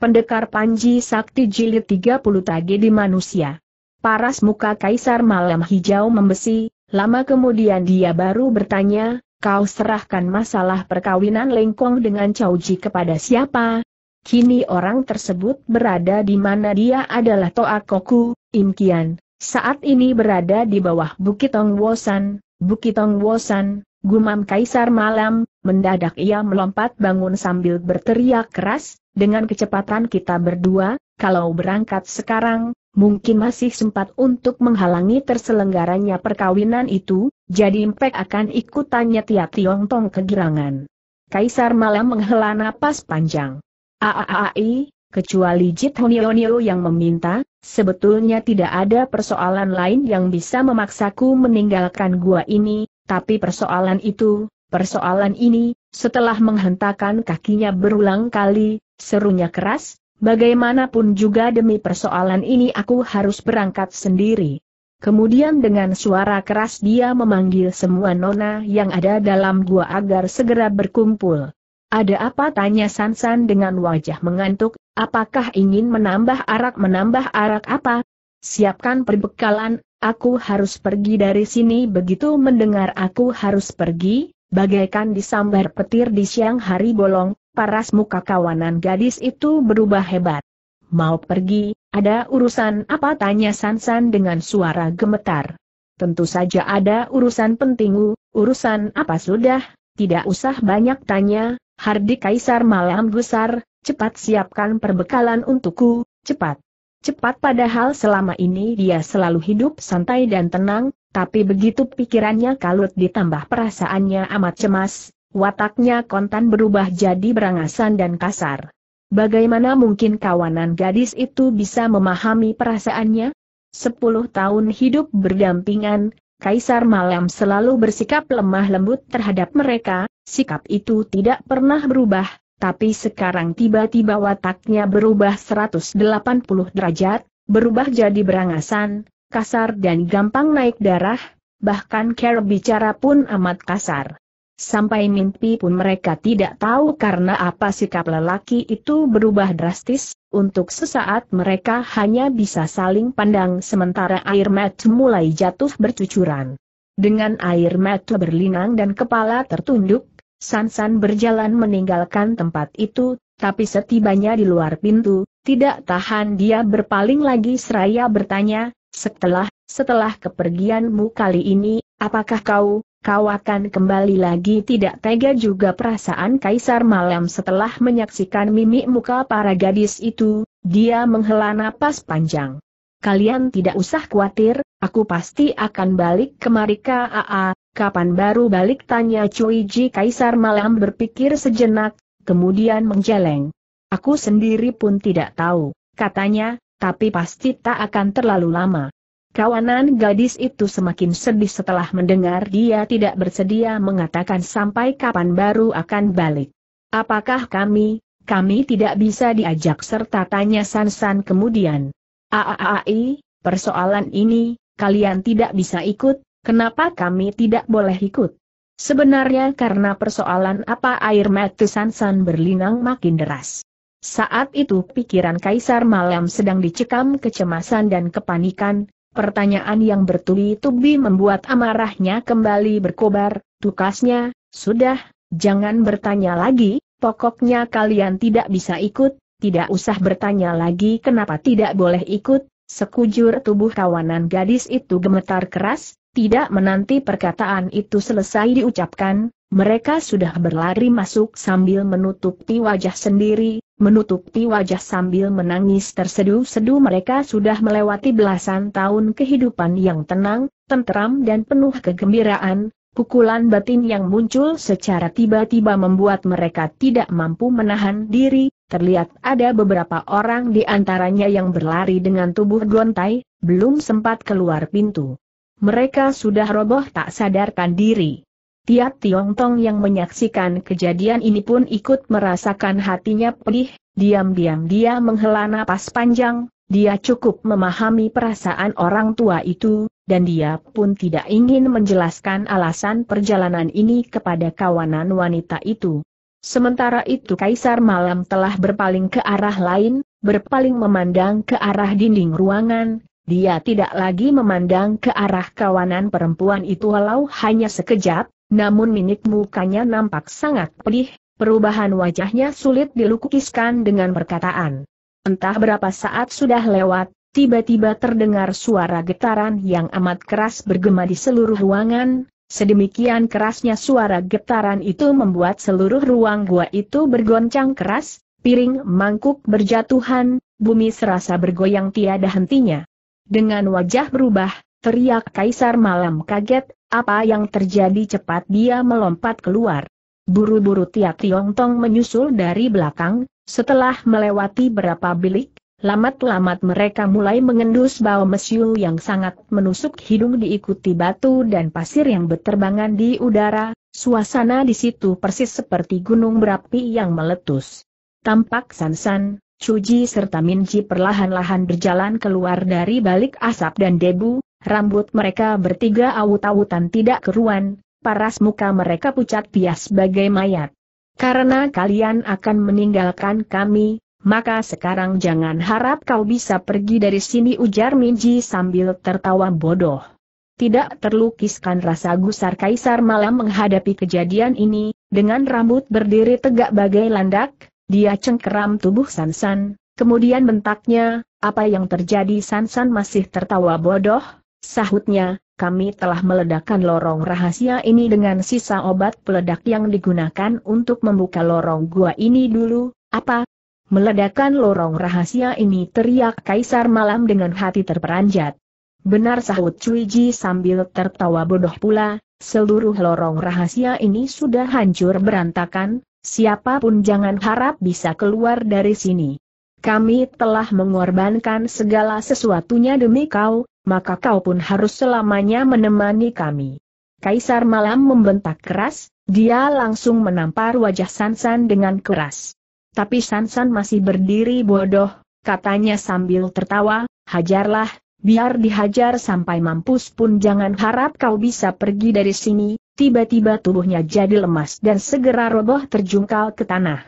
Pendekar Panji Sakti Jilid 30 Tragedi Manusia. Paras muka Kaisar Malam Hijau membesi, lama kemudian dia baru bertanya, "Kau serahkan masalah perkawinan Lengkong dengan Cauji kepada siapa? Kini orang tersebut berada di mana?" "Dia adalah Toa Koku, Im Kian. Saat ini berada di bawah Bukit Ongwosan." "Bukit Ongwosan?" gumam Kaisar Malam. Mendadak ia melompat bangun sambil berteriak keras, "Dengan kecepatan kita berdua, kalau berangkat sekarang, mungkin masih sempat untuk menghalangi terselenggaranya perkawinan itu, jadi Mpek akan ikutannya." Tiap Tiong Tong kegirangan. Kaisar Malam menghela napas panjang. "Aaai, kecuali Jit Honionio yang meminta, sebetulnya tidak ada persoalan lain yang bisa memaksaku meninggalkan gua ini, tapi persoalan itu... Persoalan ini," setelah menghentakkan kakinya berulang kali, serunya keras, "bagaimanapun juga demi persoalan ini aku harus berangkat sendiri." Kemudian dengan suara keras dia memanggil semua nona yang ada dalam gua agar segera berkumpul. "Ada apa?" tanya Sansan dengan wajah mengantuk, "apakah ingin menambah arak?" "Menambah arak apa? Siapkan perbekalan, aku harus pergi dari sini." Begitu mendengar "aku harus pergi," bagaikan disambar petir di siang hari bolong, paras muka kawanan gadis itu berubah hebat. "Mau pergi, ada urusan apa?" tanya Sansan dengan suara gemetar. "Tentu saja ada urusan penting." "Urusan apa?" "Sudah, tidak usah banyak tanya, Hardi." Kaisar Malam gusar, "Cepat siapkan perbekalan untukku, cepat." Cepat, padahal selama ini dia selalu hidup santai dan tenang. Tapi begitu pikirannya kalut ditambah perasaannya amat cemas, wataknya kontan berubah jadi berangasan dan kasar. Bagaimana mungkin kawanan gadis itu bisa memahami perasaannya? 10 tahun hidup berdampingan, Kaisar Malam selalu bersikap lemah lembut terhadap mereka, sikap itu tidak pernah berubah, tapi sekarang tiba-tiba wataknya berubah 180 derajat, berubah jadi berangasan, kasar dan gampang naik darah, bahkan cara bicara pun amat kasar. Sampai mimpi pun mereka tidak tahu karena apa sikap lelaki itu berubah drastis, untuk sesaat mereka hanya bisa saling pandang sementara air mata mulai jatuh bercucuran. Dengan air mata berlinang dan kepala tertunduk, Sansan berjalan meninggalkan tempat itu, tapi setibanya di luar pintu, tidak tahan dia berpaling lagi seraya bertanya, Setelah kepergianmu kali ini, apakah kau akan kembali lagi?" Tidak tega juga perasaan Kaisar Malam setelah menyaksikan mimik muka para gadis itu, dia menghela napas panjang. "Kalian tidak usah khawatir, aku pasti akan balik ke Marika." Kapan baru balik?" tanya Cauji. Kaisar Malam berpikir sejenak, kemudian menjeleng. "Aku sendiri pun tidak tahu," katanya, "tapi pasti tak akan terlalu lama." Kawanan gadis itu semakin sedih setelah mendengar dia tidak bersedia mengatakan sampai kapan baru akan balik. "Apakah kami tidak bisa diajak serta?" tanya Sansan kemudian. "Aaai, persoalan ini, kalian tidak bisa ikut." "Kenapa kami tidak boleh ikut?" "Sebenarnya karena persoalan apa?" Air mata Sansan berlinang makin deras. Saat itu pikiran Kaisar Malam sedang dicekam kecemasan dan kepanikan, pertanyaan yang bertubi-tubi membuat amarahnya kembali berkobar, tukasnya, "Sudah, jangan bertanya lagi, pokoknya kalian tidak bisa ikut, tidak usah bertanya lagi kenapa tidak boleh ikut." Sekujur tubuh kawanan gadis itu gemetar keras, tidak menanti perkataan itu selesai diucapkan, mereka sudah berlari masuk sambil menutupi wajah sendiri, menutupi wajah sambil menangis terseduh-seduh. Mereka sudah melewati belasan tahun kehidupan yang tenang, tenteram dan penuh kegembiraan, pukulan batin yang muncul secara tiba-tiba membuat mereka tidak mampu menahan diri. Terlihat ada beberapa orang di antaranya yang berlari dengan tubuh gontai, belum sempat keluar pintu. Mereka sudah roboh tak sadarkan diri. Tiap Tiong Tong yang menyaksikan kejadian ini pun ikut merasakan hatinya pedih, diam-diam dia menghela napas panjang, dia cukup memahami perasaan orang tua itu, dan dia pun tidak ingin menjelaskan alasan perjalanan ini kepada kawanan wanita itu. Sementara itu Kaisar Malam telah berpaling ke arah lain, berpaling memandang ke arah dinding ruangan. Dia tidak lagi memandang ke arah kawanan perempuan itu walau hanya sekejap, namun mimik mukanya nampak sangat pedih, perubahan wajahnya sulit dilukiskan dengan perkataan. Entah berapa saat sudah lewat, tiba-tiba terdengar suara getaran yang amat keras bergema di seluruh ruangan. Sedemikian kerasnya suara getaran itu membuat seluruh ruang gua itu bergoncang keras, piring mangkuk berjatuhan, bumi serasa bergoyang tiada hentinya. Dengan wajah berubah, teriak Kaisar Malam kaget, apa yang terjadi? Cepat dia melompat keluar. Buru-buru tiap Tiong Tong menyusul dari belakang, setelah melewati berapa bilik, lamat-lamat mereka mulai mengendus bau mesiu yang sangat menusuk hidung diikuti batu dan pasir yang berterbangan di udara, suasana di situ persis seperti gunung berapi yang meletus. Tampak Sansan, Cauji serta Minji perlahan-lahan berjalan keluar dari balik asap dan debu, rambut mereka bertiga awut-awutan tidak keruan, paras muka mereka pucat pias bagai mayat. Karena kalian akan meninggalkan kami, maka sekarang jangan harap kau bisa pergi dari sini, ujar Minji sambil tertawa bodoh. Tidak terlukiskan rasa gusar Kaisar Malam menghadapi kejadian ini. Dengan rambut berdiri tegak bagai landak, dia cengkeram tubuh Sansan, kemudian bentaknya, "Apa yang terjadi?" Sansan masih tertawa bodoh, sahutnya, "Kami telah meledakkan lorong rahasia ini dengan sisa obat peledak yang digunakan untuk membuka lorong gua ini dulu." "Apa? Meledakkan lorong rahasia ini?" teriak Kaisar Malam dengan hati terperanjat. "Benar," sahut Cauji sambil tertawa bodoh pula, "seluruh lorong rahasia ini sudah hancur berantakan, siapapun jangan harap bisa keluar dari sini. Kami telah mengorbankan segala sesuatunya demi kau, maka kau pun harus selamanya menemani kami." Kaisar Malam membentak keras, dia langsung menampar wajah Sansan dengan keras. Tapi Sansan masih berdiri bodoh, katanya sambil tertawa, "Hajarlah, biar dihajar sampai mampus pun jangan harap kau bisa pergi dari sini." Tiba-tiba tubuhnya jadi lemas dan segera roboh terjungkal ke tanah.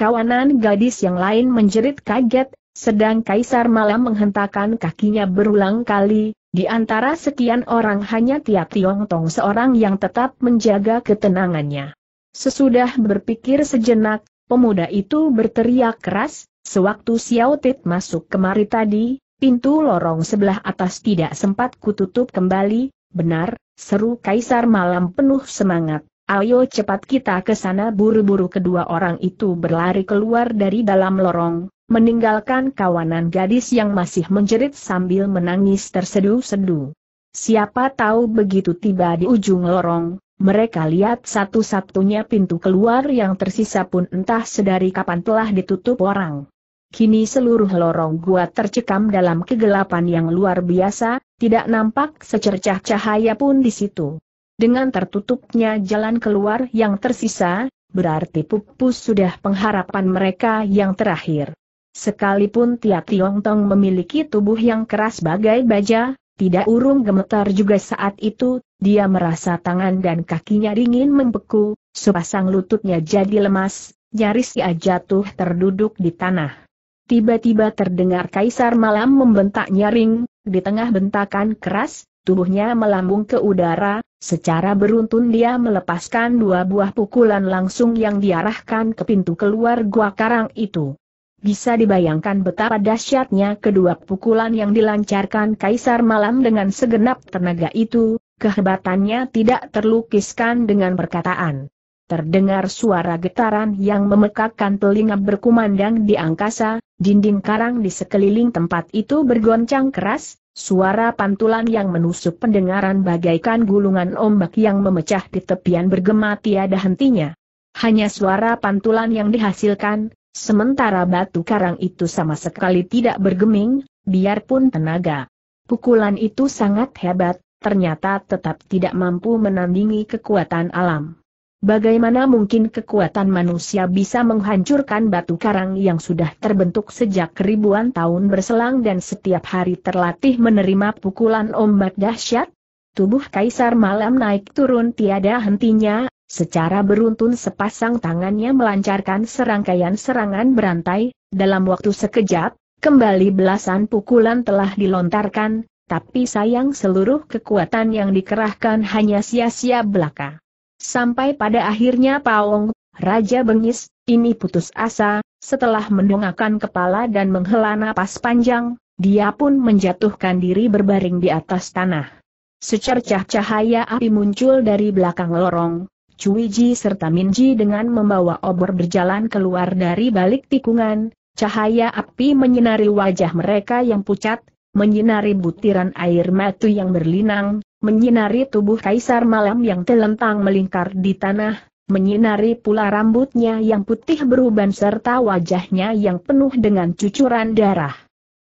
Kawanan gadis yang lain menjerit kaget, sedang Kaisar Malam menghentakkan kakinya berulang kali. Di antara sekian orang hanya tiap Tiong Tong seorang yang tetap menjaga ketenangannya. Sesudah berpikir sejenak, pemuda itu berteriak keras, "Sewaktu Siautit masuk kemari tadi, pintu lorong sebelah atas tidak sempat kututup kembali." "Benar," seru Kaisar Malam penuh semangat, "ayo cepat kita ke sana." Buru-buru kedua orang itu berlari keluar dari dalam lorong, meninggalkan kawanan gadis yang masih menjerit sambil menangis tersedu-sedu. Siapa tahu begitu tiba di ujung lorong, mereka lihat satu-satunya pintu keluar yang tersisa pun entah sedari kapan telah ditutup orang. Kini seluruh lorong gua tercekam dalam kegelapan yang luar biasa, tidak nampak secercah cahaya pun di situ. Dengan tertutupnya jalan keluar yang tersisa, berarti pupus sudah pengharapan mereka yang terakhir. Sekalipun tiap Tiong Tong memiliki tubuh yang keras bagai baja, tidak urung gemetar juga saat itu. Dia merasa tangan dan kakinya dingin membeku, sepasang lututnya jadi lemas, nyaris ia jatuh terduduk di tanah. Tiba-tiba terdengar Kaisar Malam membentak nyaring, di tengah bentakan keras, tubuhnya melambung ke udara, secara beruntun dia melepaskan dua buah pukulan langsung yang diarahkan ke pintu keluar gua karang itu. Bisa dibayangkan betapa dahsyatnya kedua pukulan yang dilancarkan Kaisar Malam dengan segenap tenaga itu, kehebatannya tidak terlukiskan dengan perkataan. Terdengar suara getaran yang memekakkan telinga berkumandang di angkasa, dinding karang di sekeliling tempat itu bergoncang keras, suara pantulan yang menusuk pendengaran bagaikan gulungan ombak yang memecah di tepian bergema tiada hentinya. Hanya suara pantulan yang dihasilkan, sementara batu karang itu sama sekali tidak bergeming, biarpun tenaga pukulan itu sangat hebat, ternyata tetap tidak mampu menandingi kekuatan alam. Bagaimana mungkin kekuatan manusia bisa menghancurkan batu karang yang sudah terbentuk sejak ribuan tahun berselang dan setiap hari terlatih menerima pukulan ombak dahsyat? Tubuh Kaisar Malam naik turun tiada hentinya, Secara beruntun sepasang tangannya melancarkan serangkaian serangan berantai, dalam waktu sekejap, kembali belasan pukulan telah dilontarkan, tapi sayang seluruh kekuatan yang dikerahkan hanya sia-sia belaka. Sampai pada akhirnya Paong, Raja Bengis, ini putus asa, setelah mendongakkan kepala dan menghela napas panjang, dia pun menjatuhkan diri berbaring di atas tanah. Secercah cahaya api muncul dari belakang lorong, Cuiji serta Minji dengan membawa obor berjalan keluar dari balik tikungan, cahaya api menyinari wajah mereka yang pucat, menyinari butiran air mata yang berlinang, menyinari tubuh Kaisar Malam yang telentang melingkar di tanah, menyinari pula rambutnya yang putih beruban serta wajahnya yang penuh dengan cucuran darah.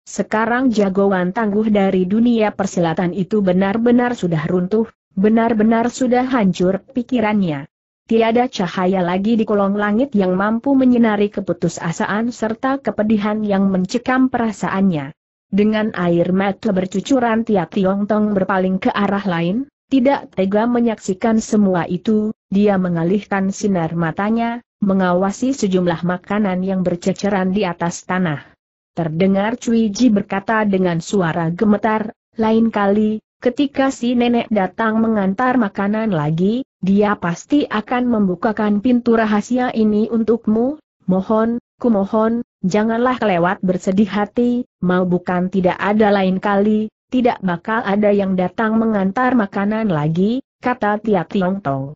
Sekarang jagoan tangguh dari dunia persilatan itu benar-benar sudah runtuh, benar-benar sudah hancur pikirannya. Tiada cahaya lagi di kolong langit yang mampu menyinari keputusasaan serta kepedihan yang mencekam perasaannya. Dengan air mata bercucuran Tiong Tong berpaling ke arah lain, tidak tega menyaksikan semua itu, dia mengalihkan sinar matanya, mengawasi sejumlah makanan yang berceceran di atas tanah. Terdengar Cuiji berkata dengan suara gemetar, "Lain kali, ketika si nenek datang mengantar makanan lagi, dia pasti akan membukakan pintu rahasia ini untukmu. Mohon, kumohon, janganlah kelewat bersedih hati, mau bukan tidak ada lain kali, tidak bakal ada yang datang mengantar makanan lagi," kata Tiong Tong.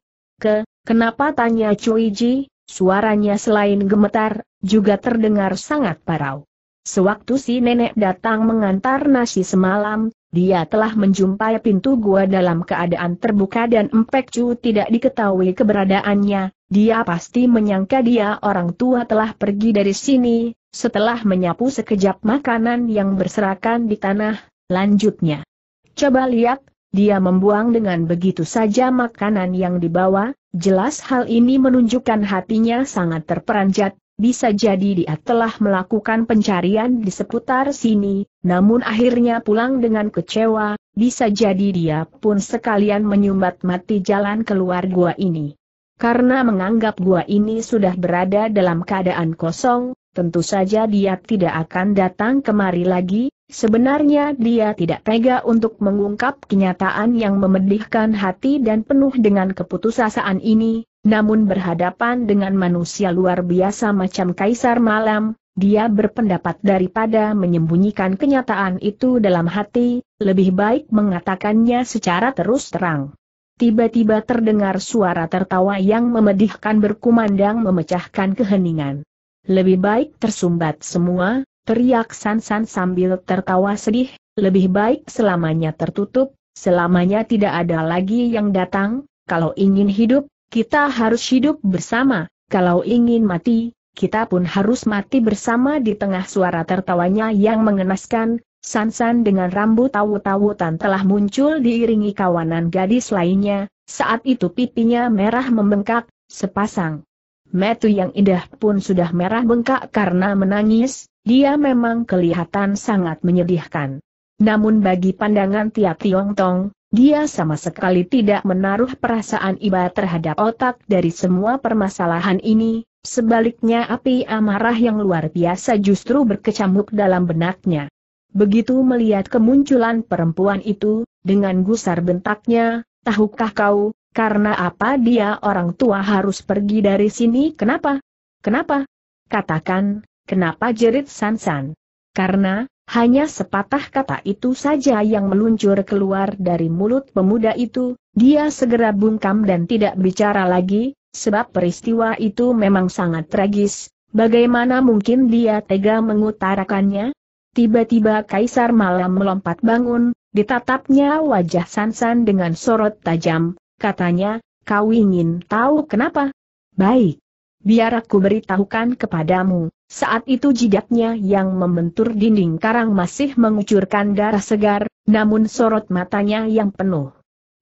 Kenapa tanya Cuiji, suaranya selain gemetar, juga terdengar sangat parau. Sewaktu si nenek datang mengantar nasi semalam, dia telah menjumpai pintu gua dalam keadaan terbuka dan Empek Cu tidak diketahui keberadaannya. Dia pasti menyangka dia orang tua telah pergi dari sini. Setelah menyapu sekejap makanan yang berserakan di tanah, lanjutnya, "Coba lihat, dia membuang dengan begitu saja makanan yang dibawa." Jelas hal ini menunjukkan hatinya sangat terperanjat. Bisa jadi dia telah melakukan pencarian di seputar sini, namun akhirnya pulang dengan kecewa, bisa jadi dia pun sekalian menyumbat mati jalan keluar gua ini. Karena menganggap gua ini sudah berada dalam keadaan kosong, tentu saja dia tidak akan datang kemari lagi. Sebenarnya dia tidak tega untuk mengungkap kenyataan yang memedihkan hati dan penuh dengan keputusasaan ini. Namun berhadapan dengan manusia luar biasa macam Kaisar Malam, dia berpendapat daripada menyembunyikan kenyataan itu dalam hati, lebih baik mengatakannya secara terus terang. Tiba-tiba terdengar suara tertawa yang memedihkan berkumandang memecahkan keheningan. "Lebih baik tersumbat semua," teriak Sansan sambil tertawa sedih, "lebih baik selamanya tertutup, selamanya tidak ada lagi yang datang. Kalau ingin hidup, kita harus hidup bersama, kalau ingin mati, kita pun harus mati bersama." Di tengah suara tertawanya yang mengenaskan, Sansan dengan rambut tawut-tawutan telah muncul diiringi kawanan gadis lainnya, saat itu pipinya merah membengkak, sepasang mata yang indah pun sudah merah bengkak karena menangis, dia memang kelihatan sangat menyedihkan. Namun bagi pandangan Tiong Tong, dia sama sekali tidak menaruh perasaan iba terhadap otak dari semua permasalahan ini, sebaliknya api amarah yang luar biasa justru berkecamuk dalam benaknya. Begitu melihat kemunculan perempuan itu, dengan gusar bentaknya, "Tahukah kau, karena apa dia orang tua harus pergi dari sini?" "Kenapa? Kenapa? Katakan, kenapa?" jerit Sansan. Karena hanya sepatah kata itu saja yang meluncur keluar dari mulut pemuda itu, dia segera bungkam dan tidak bicara lagi, sebab peristiwa itu memang sangat tragis, bagaimana mungkin dia tega mengutarakannya? Tiba-tiba Kaisar Malam melompat bangun, ditatapnya wajah Sansan dengan sorot tajam, katanya, "Kau ingin tahu kenapa? Baik. Biar aku beritahukan kepadamu." Saat itu jidatnya yang membentur dinding karang masih mengucurkan darah segar, namun sorot matanya yang penuh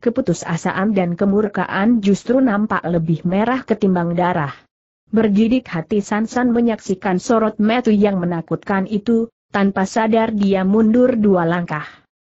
keputusasaan dan kemurkaan justru nampak lebih merah ketimbang darah. Bergidik hati Sansan menyaksikan sorot mata yang menakutkan itu, tanpa sadar dia mundur dua langkah.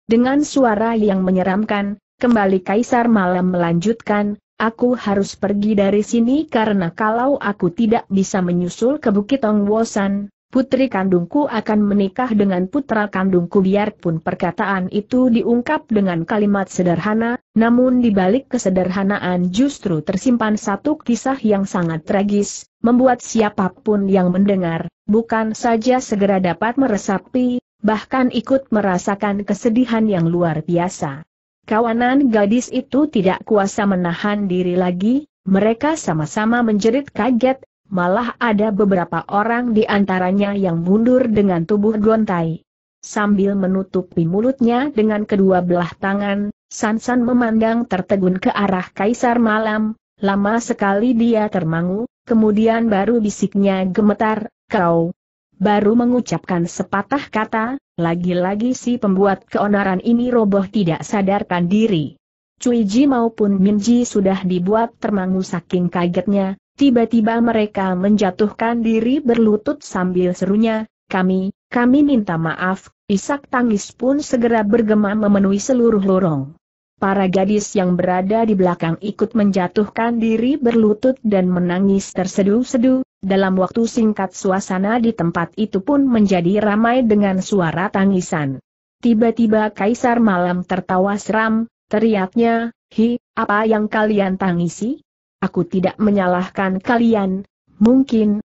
Dengan suara yang menyeramkan, kembali Kaisar Malam melanjutkan, Aku harus pergi dari sini karena kalau aku tidak bisa menyusul ke Bukit Ongwosan, putri kandungku akan menikah dengan putra kandungku. Biarpun perkataan itu diungkap dengan kalimat sederhana, namun di balik kesederhanaan justru tersimpan satu kisah yang sangat tragis, membuat siapapun yang mendengar, bukan saja segera dapat meresapi, bahkan ikut merasakan kesedihan yang luar biasa. Kawanan gadis itu tidak kuasa menahan diri lagi, mereka sama-sama menjerit kaget, malah ada beberapa orang di antaranya yang mundur dengan tubuh gontai. Sambil menutupi mulutnya dengan kedua belah tangan, Sansan memandang tertegun ke arah Kaisar Malam, lama sekali dia termangu, kemudian baru bisiknya gemetar, "Kau." Baru mengucapkan sepatah kata, lagi-lagi si pembuat keonaran ini roboh tidak sadarkan diri. Cuiji maupun Minji sudah dibuat termangu saking kagetnya, tiba-tiba mereka menjatuhkan diri berlutut sambil serunya, kami minta maaf, isak tangis pun segera bergema memenuhi seluruh lorong. Para gadis yang berada di belakang ikut menjatuhkan diri berlutut dan menangis terseduh-seduh. Dalam waktu singkat suasana di tempat itu pun menjadi ramai dengan suara tangisan. Tiba-tiba Kaisar Malam tertawa seram, teriaknya, "Hi, apa yang kalian tangisi? Aku tidak menyalahkan kalian. Mungkin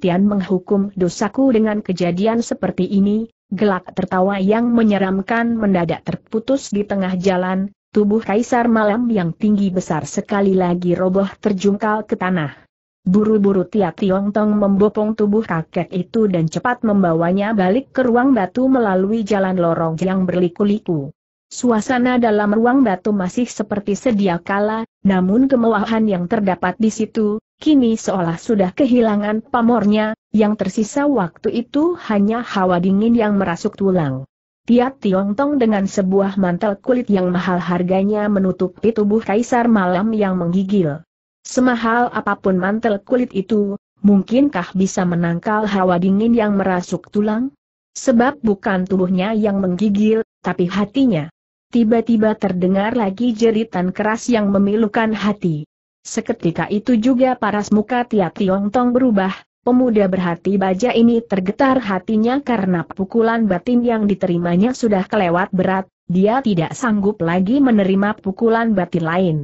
Tian menghukum dosaku dengan kejadian seperti ini." Gelak tertawa yang menyeramkan mendadak terputus di tengah jalan, tubuh Kaisar Malam yang tinggi besar sekali lagi roboh terjungkal ke tanah. Buru-buru Tiong Tong membopong tubuh kakek itu dan cepat membawanya balik ke ruang batu melalui jalan lorong yang berliku-liku. Suasana dalam ruang batu masih seperti sedia kala, namun kemewahan yang terdapat di situ, kini seolah sudah kehilangan pamornya, yang tersisa waktu itu hanya hawa dingin yang merasuk tulang. Tiong Tong dengan sebuah mantel kulit yang mahal harganya menutupi tubuh Kaisar Malam yang menggigil. Semahal apapun mantel kulit itu, mungkinkah bisa menangkal hawa dingin yang merasuk tulang? Sebab bukan tubuhnya yang menggigil, tapi hatinya. Tiba-tiba terdengar lagi jeritan keras yang memilukan hati. Seketika itu juga paras muka Tiong Tong berubah, pemuda berhati baja ini tergetar hatinya karena pukulan batin yang diterimanya sudah kelewat berat, dia tidak sanggup lagi menerima pukulan batin lain.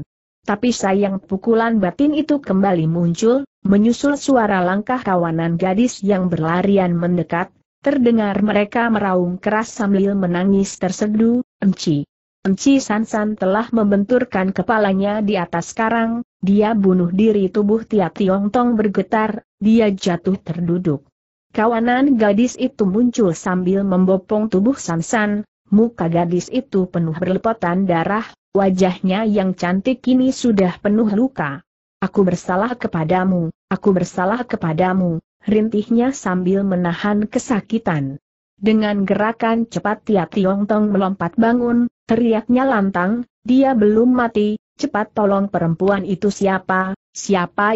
Tapi sayang pukulan batin itu kembali muncul, menyusul suara langkah kawanan gadis yang berlarian mendekat, terdengar mereka meraung keras sambil menangis terseduh, "Enci." Enci Sansan telah membenturkan kepalanya di atas karang, dia bunuh diri. Tubuh Tiong Tong bergetar, dia jatuh terduduk. Kawanan gadis itu muncul sambil membopong tubuh Sansan, muka gadis itu penuh berlepotan darah. Wajahnya yang cantik kini sudah penuh luka. "Aku bersalah kepadamu, aku bersalah kepadamu," rintihnya sambil menahan kesakitan. Dengan gerakan cepat Tiong Tong melompat bangun, teriaknya lantang, "Dia belum mati, cepat tolong perempuan itu. Siapa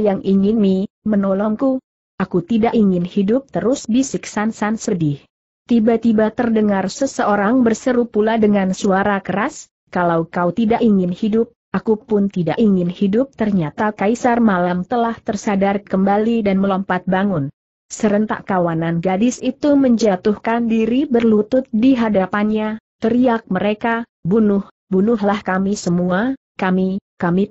yang ingin menolongku? Aku tidak ingin hidup terus," bisik Sansan sedih. Tiba-tiba terdengar seseorang berseru pula dengan suara keras, "Kalau kau tidak ingin hidup, aku pun tidak ingin hidup." Ternyata Kaisar Malam telah tersadar kembali dan melompat bangun. Serentak kawanan gadis itu menjatuhkan diri berlutut di hadapannya, teriak mereka, "Bunuhlah kami semua, kami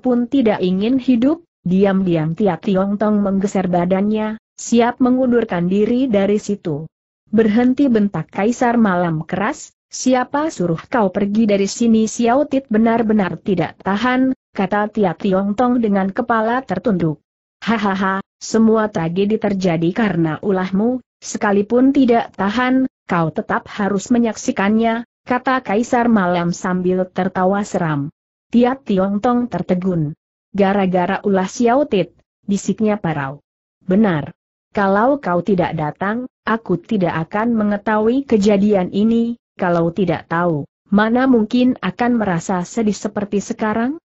pun tidak ingin hidup." Diam-diam Tiong Tong menggeser badannya, siap mengundurkan diri dari situ. "Berhenti!" bentak Kaisar Malam keras. "Siapa suruh kau pergi dari sini?" Siautit benar-benar tidak tahan, kata Tiong Tong dengan kepala tertunduk. "Hahaha, semua tragedi terjadi karena ulahmu, sekalipun tidak tahan, kau tetap harus menyaksikannya," kata Kaisar Malam sambil tertawa seram. Tiong Tong tertegun. "Gara-gara ulah Siautit," bisiknya parau. "Benar. Kalau kau tidak datang, aku tidak akan mengetahui kejadian ini. Kalau tidak tahu, mana mungkin akan merasa sedih seperti sekarang?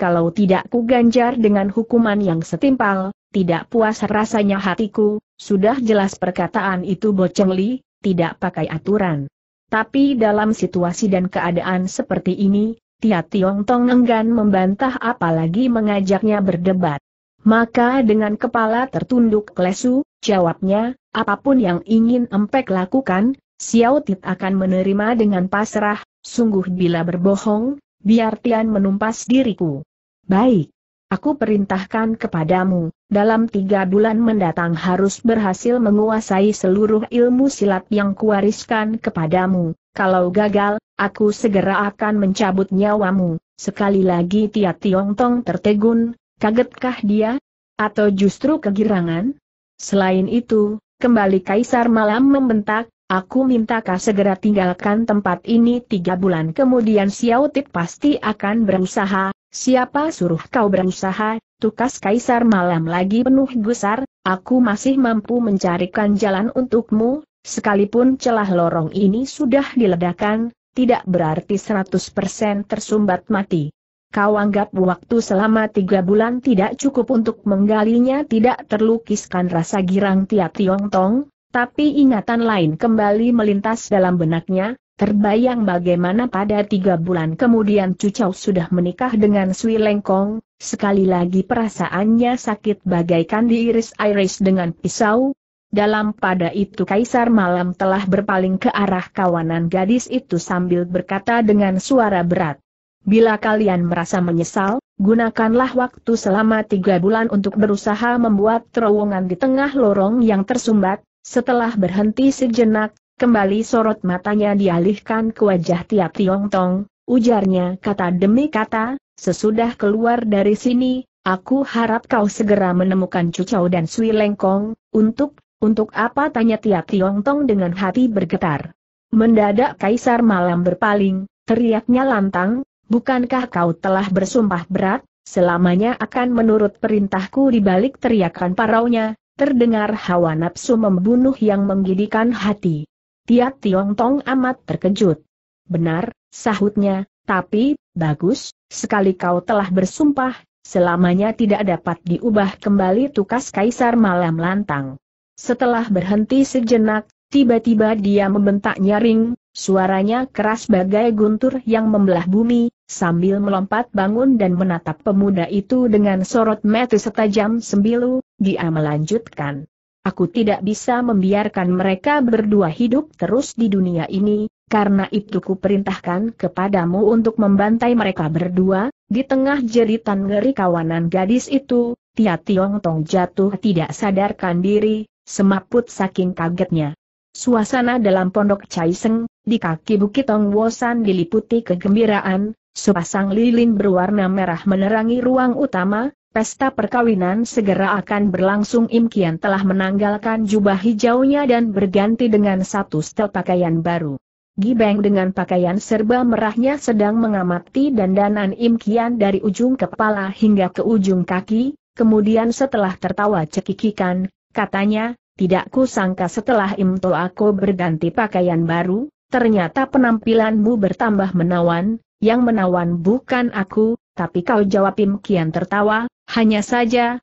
Kalau tidak ku ganjar dengan hukuman yang setimpal, tidak puas rasanya hatiku." Sudah jelas perkataan itu bocengli, tidak pakai aturan. Tapi dalam situasi dan keadaan seperti ini, Tia Tiong Tong enggan membantah apalagi mengajaknya berdebat. Maka dengan kepala tertunduk lesu, jawabnya, apapun yang ingin Empek lakukan, Siautit akan menerima dengan pasrah, sungguh bila berbohong, biar Tian menumpas diriku. Baik. Aku perintahkan kepadamu, dalam 3 bulan mendatang harus berhasil menguasai seluruh ilmu silat yang kuwariskan kepadamu. Kalau gagal, aku segera akan mencabut nyawamu. Sekali lagi Tia Tiong Tong tertegun, kagetkah dia? Atau justru kegirangan? Selain itu, kembali Kaisar Malam membentak, aku minta kau segera tinggalkan tempat ini 3 bulan kemudian Siautit pasti akan berusaha. Siapa suruh kau berusaha, tukas Kaisar Malam lagi penuh gusar, aku masih mampu mencarikan jalan untukmu, sekalipun celah lorong ini sudah diledakan, tidak berarti 100% tersumbat mati. Kau anggap waktu selama 3 bulan tidak cukup untuk menggalinya, tidak terlukiskan rasa girang Tia Tiong Tong, tapi ingatan lain kembali melintas dalam benaknya. Terbayang bagaimana pada 3 bulan kemudian Cucaw sudah menikah dengan Sui Lengkong, sekali lagi perasaannya sakit bagaikan diiris-iris dengan pisau. Dalam pada itu Kaisar Malam telah berpaling ke arah kawanan gadis itu sambil berkata dengan suara berat. Bila kalian merasa menyesal, gunakanlah waktu selama 3 bulan untuk berusaha membuat terowongan di tengah lorong yang tersumbat, setelah berhenti sejenak. Kembali sorot matanya dialihkan ke wajah Tia Tiong Tong, ujarnya kata demi kata, sesudah keluar dari sini, aku harap kau segera menemukan Cucaw dan Sui Lengkong. Untuk apa tanya Tia Tiong Tong dengan hati bergetar. Mendadak Kaisar Malam berpaling, teriaknya lantang, bukankah kau telah bersumpah berat, selamanya akan menurut perintahku di balik teriakan paraunya, terdengar hawa nafsu membunuh yang menggigitkan hati. Tia Tiong Tong amat terkejut. Benar, sahutnya, tapi, bagus, sekali kau telah bersumpah, selamanya tidak dapat diubah kembali tukas Kaisar Malam lantang. Setelah berhenti sejenak, tiba-tiba dia membentak nyaring, suaranya keras bagai guntur yang membelah bumi, sambil melompat bangun dan menatap pemuda itu dengan sorot mata setajam sembilu, dia melanjutkan. Aku tidak bisa membiarkan mereka berdua hidup terus di dunia ini, karena itu kuperintahkan kepadamu untuk membantai mereka berdua. Di tengah jeritan ngeri kawanan gadis itu, Tia Tiong Tong jatuh tidak sadarkan diri, semaput saking kagetnya. Suasana dalam pondok Cai Seng, di kaki Bukit Ongwosan diliputi kegembiraan, sepasang lilin berwarna merah menerangi ruang utama. Pesta perkawinan segera akan berlangsung. Im Kian telah menanggalkan jubah hijaunya dan berganti dengan satu setel pakaian baru. Gibeng dengan pakaian serba merahnya sedang mengamati dandanan Im Kian dari ujung kepala hingga ke ujung kaki, kemudian setelah tertawa cekikikan, katanya, tidak kusangka setelah Im Toa Ko berganti pakaian baru, ternyata penampilanmu bertambah menawan, yang menawan bukan aku, tapi kau, jawab Im Kian tertawa. Hanya saja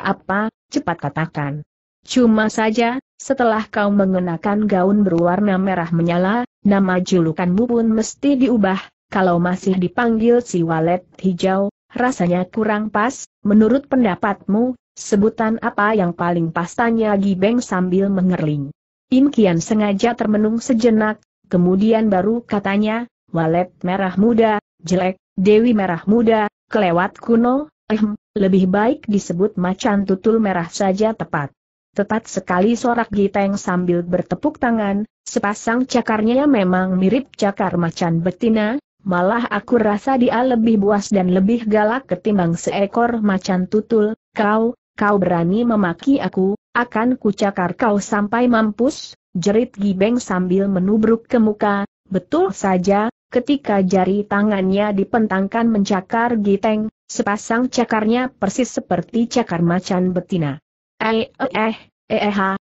apa, cepat katakan. Cuma saja, setelah kau mengenakan gaun berwarna merah menyala, nama julukanmu pun mesti diubah, kalau masih dipanggil si walet hijau, rasanya kurang pas, menurut pendapatmu, sebutan apa yang paling pas, tanya Gibeng sambil mengerling. Im Kian sengaja termenung sejenak, kemudian baru katanya, walet merah muda, jelek, Dewi merah muda, kelewat kuno, lebih baik disebut macan tutul merah saja tepat. Tepat sekali, sorak Giteng sambil bertepuk tangan, sepasang cakarnya memang mirip cakar macan betina, malah aku rasa dia lebih buas dan lebih galak ketimbang seekor macan tutul. Kau berani memaki aku, akan kucakar kau sampai mampus, jerit Gibeng sambil menubruk ke muka. Betul saja, ketika jari tangannya dipentangkan mencakar Giteng, sepasang cakarnya persis seperti cakar macan betina.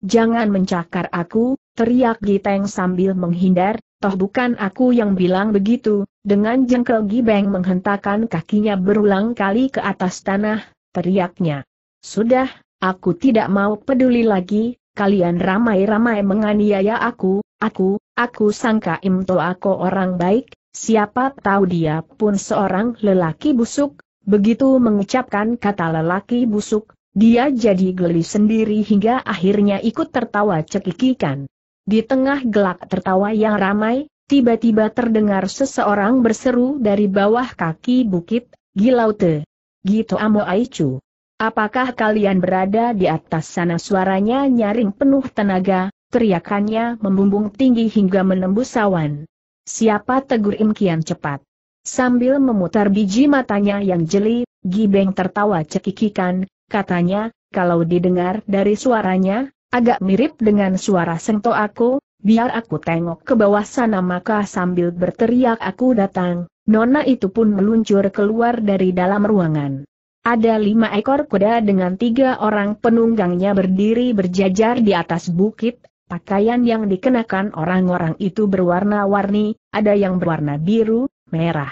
Jangan mencakar aku, teriak Giteng sambil menghindar, toh bukan aku yang bilang begitu. Dengan jengkel Gibeng menghentakkan kakinya berulang kali ke atas tanah, teriaknya. Sudah, aku tidak mau peduli lagi, kalian ramai-ramai menganiaya aku. Aku sangka Im Toa Ko orang baik, Siapa tahu dia pun seorang lelaki busuk. Begitu mengucapkan kata lelaki busuk, dia jadi geli sendiri hingga akhirnya ikut tertawa cekikikan. Di tengah gelak tertawa yang ramai, tiba-tiba terdengar seseorang berseru dari bawah kaki bukit, "Gilaute! Gitu amo aicu! Apakah kalian berada di atas sana?" Suaranya nyaring penuh tenaga, teriakannya membumbung tinggi hingga menembus awan. "Siapa?" tegur Im Kian cepat. Sambil memutar biji matanya yang jeli, Gibeng tertawa cekikikan, katanya, "Kalau didengar dari suaranya, agak mirip dengan suara sengto aku, biar aku tengok ke bawah sana." Maka sambil berteriak, "Aku datang!" nona itu pun meluncur keluar dari dalam ruangan. Ada 5 ekor kuda dengan 3 orang penunggangnya berdiri berjajar di atas bukit. Pakaian yang dikenakan orang-orang itu berwarna-warni, ada yang berwarna biru, merah,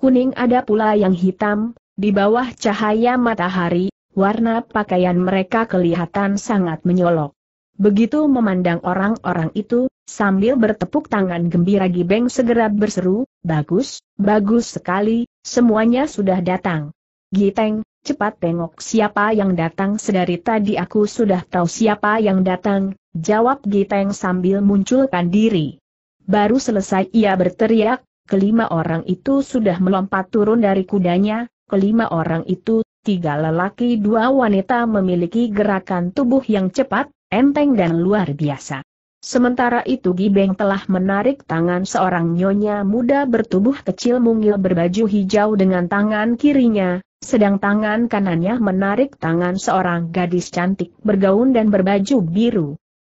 kuning, ada pula yang hitam. Di bawah cahaya matahari, warna pakaian mereka kelihatan sangat menyolok. Begitu memandang orang-orang itu, sambil bertepuk tangan gembira Gibeng segera berseru, "Bagus, bagus sekali, semuanya sudah datang. Giteng, cepat tengok siapa yang datang." "Sedari tadi aku sudah tahu siapa yang datang," jawab Giteng sambil munculkan diri. Baru selesai ia berteriak, kelima orang itu sudah melompat turun dari kudanya. Kelima orang itu, 3 lelaki 2 wanita, memiliki gerakan tubuh yang cepat, enteng dan luar biasa. Sementara itu Gibeng telah menarik tangan seorang nyonya muda bertubuh kecil mungil berbaju hijau dengan tangan kirinya, sedang tangan kanannya menarik tangan seorang gadis cantik bergaun dan berbaju biru.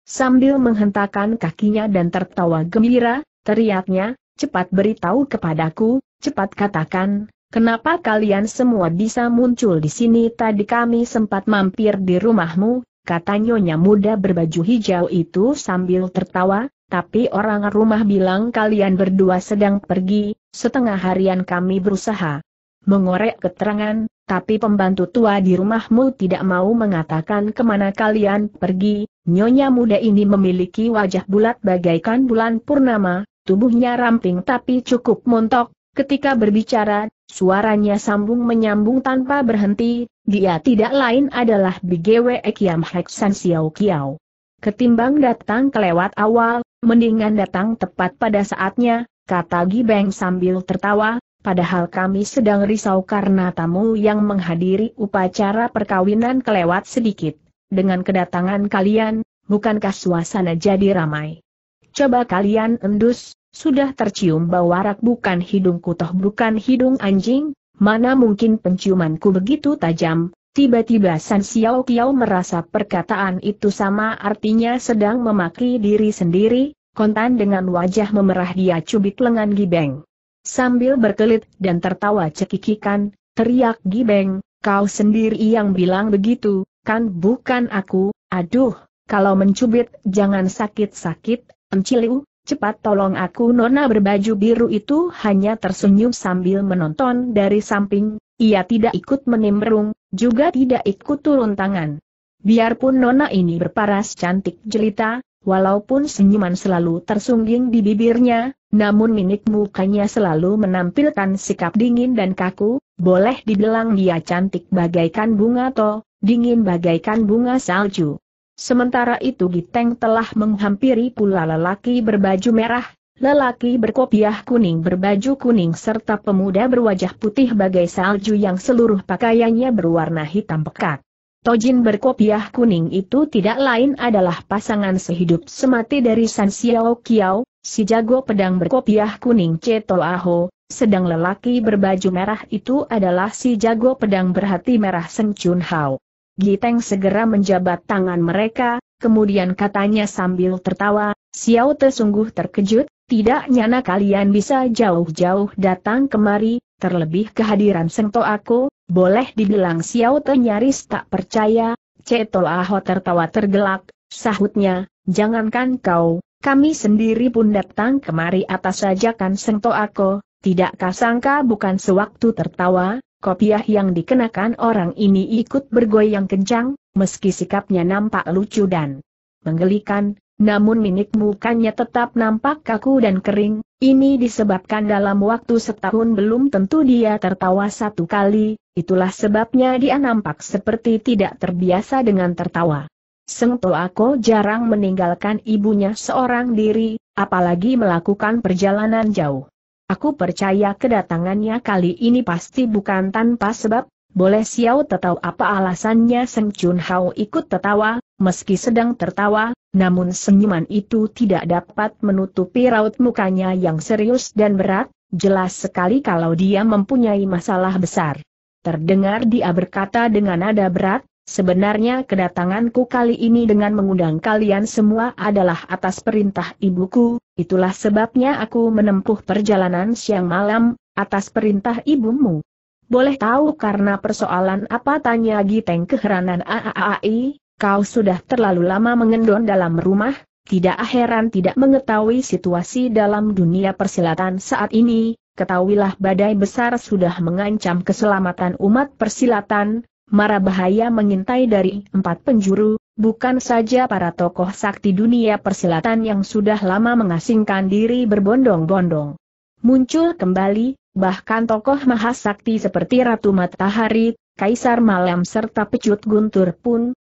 Sambil menghentakkan kakinya dan tertawa gembira, teriaknya, "Cepat beritahu kepadaku, cepat katakan, kenapa kalian semua bisa muncul di sini?" "Tadi kami sempat mampir di rumahmu," kata nyonya muda berbaju hijau itu sambil tertawa, "tapi orang rumah bilang kalian berdua sedang pergi. Setengah harian kami berusaha mengorek keterangan, tapi pembantu tua di rumahmu tidak mau mengatakan kemana kalian pergi." Nyonya muda ini memiliki wajah bulat bagaikan bulan purnama, tubuhnya ramping tapi cukup montok. Ketika berbicara, suaranya sambung menyambung tanpa berhenti. Dia tidak lain adalah Bgwe Kiam Hek San Xiao Qiao. "Ketimbang datang kelewat awal, mendingan datang tepat pada saatnya," kata Gibeng sambil tertawa, "padahal kami sedang risau karena tamu yang menghadiri upacara perkawinan kelewat sedikit. Dengan kedatangan kalian, bukankah suasana jadi ramai? Coba kalian endus. Sudah tercium bau arak, bukan hidungku toh bukan hidung anjing, mana mungkin penciumanku begitu tajam." Tiba-tiba San Xiao Qiao merasa perkataan itu sama artinya sedang memaki diri sendiri, kontan dengan wajah memerah dia cubit lengan Gibeng. Sambil berkelit dan tertawa cekikikan, teriak Gibeng, "Kau sendiri yang bilang begitu, kan bukan aku. Aduh, kalau mencubit jangan sakit-sakit, Enciliu. Cepat tolong aku." Nona berbaju biru itu hanya tersenyum sambil menonton dari samping, ia tidak ikut menimbrung, juga tidak ikut turun tangan. Biarpun nona ini berparas cantik jelita, walaupun senyuman selalu tersungging di bibirnya, namun mimik mukanya selalu menampilkan sikap dingin dan kaku. Boleh dibilang dia cantik bagaikan bunga to, dingin bagaikan bunga salju. Sementara itu Giteng telah menghampiri pula lelaki berbaju merah, lelaki berkopiah kuning berbaju kuning serta pemuda berwajah putih bagai salju yang seluruh pakaiannya berwarna hitam pekat. Tojin berkopiah kuning itu tidak lain adalah pasangan sehidup semati dari San Xiao Qiao, si jago pedang berkopiah kuning Ceto Aho, sedang lelaki berbaju merah itu adalah si jago pedang berhati merah Seng Chun Hao. Giteng segera menjabat tangan mereka, kemudian katanya sambil tertawa, "Siaute sungguh terkejut, tidak nyana kalian bisa jauh-jauh datang kemari, terlebih kehadiran sengto aku, boleh dibilang Siaute nyaris tak percaya." Ceto Aho tertawa tergelak, sahutnya, "Jangankan kau, kami sendiri pun datang kemari atas ajakan sengto aku, tidak kasangka." Bukan sewaktu tertawa, kopiah yang dikenakan orang ini ikut bergoyang kencang, meski sikapnya nampak lucu dan menggelikan, namun mimik mukanya tetap nampak kaku dan kering, ini disebabkan dalam waktu setahun belum tentu dia tertawa satu kali, itulah sebabnya dia nampak seperti tidak terbiasa dengan tertawa. Seng Toako jarang meninggalkan ibunya seorang diri, apalagi melakukan perjalanan jauh. Aku percaya kedatangannya kali ini pasti bukan tanpa sebab, boleh Xiao tahu apa alasannya. Seng Chun Hao ikut tertawa, meski sedang tertawa, namun senyuman itu tidak dapat menutupi raut mukanya yang serius dan berat, jelas sekali kalau dia mempunyai masalah besar. Terdengar dia berkata dengan nada berat, sebenarnya kedatanganku kali ini dengan mengundang kalian semua adalah atas perintah ibuku. Itulah sebabnya aku menempuh perjalanan siang malam, atas perintah ibumu. Boleh tahu karena persoalan apa? Tanya Giteng keheranan. Aai, kau sudah terlalu lama mengendon dalam rumah, tidak heran tidak mengetahui situasi dalam dunia persilatan saat ini, ketahuilah badai besar sudah mengancam keselamatan umat persilatan, mara bahaya mengintai dari empat penjuru. Bukan saja para tokoh sakti dunia persilatan yang sudah lama mengasingkan diri berbondong-bondong muncul kembali, bahkan tokoh mahasakti seperti Ratu Matahari, Kaisar Malam serta Pecut Guntur pun,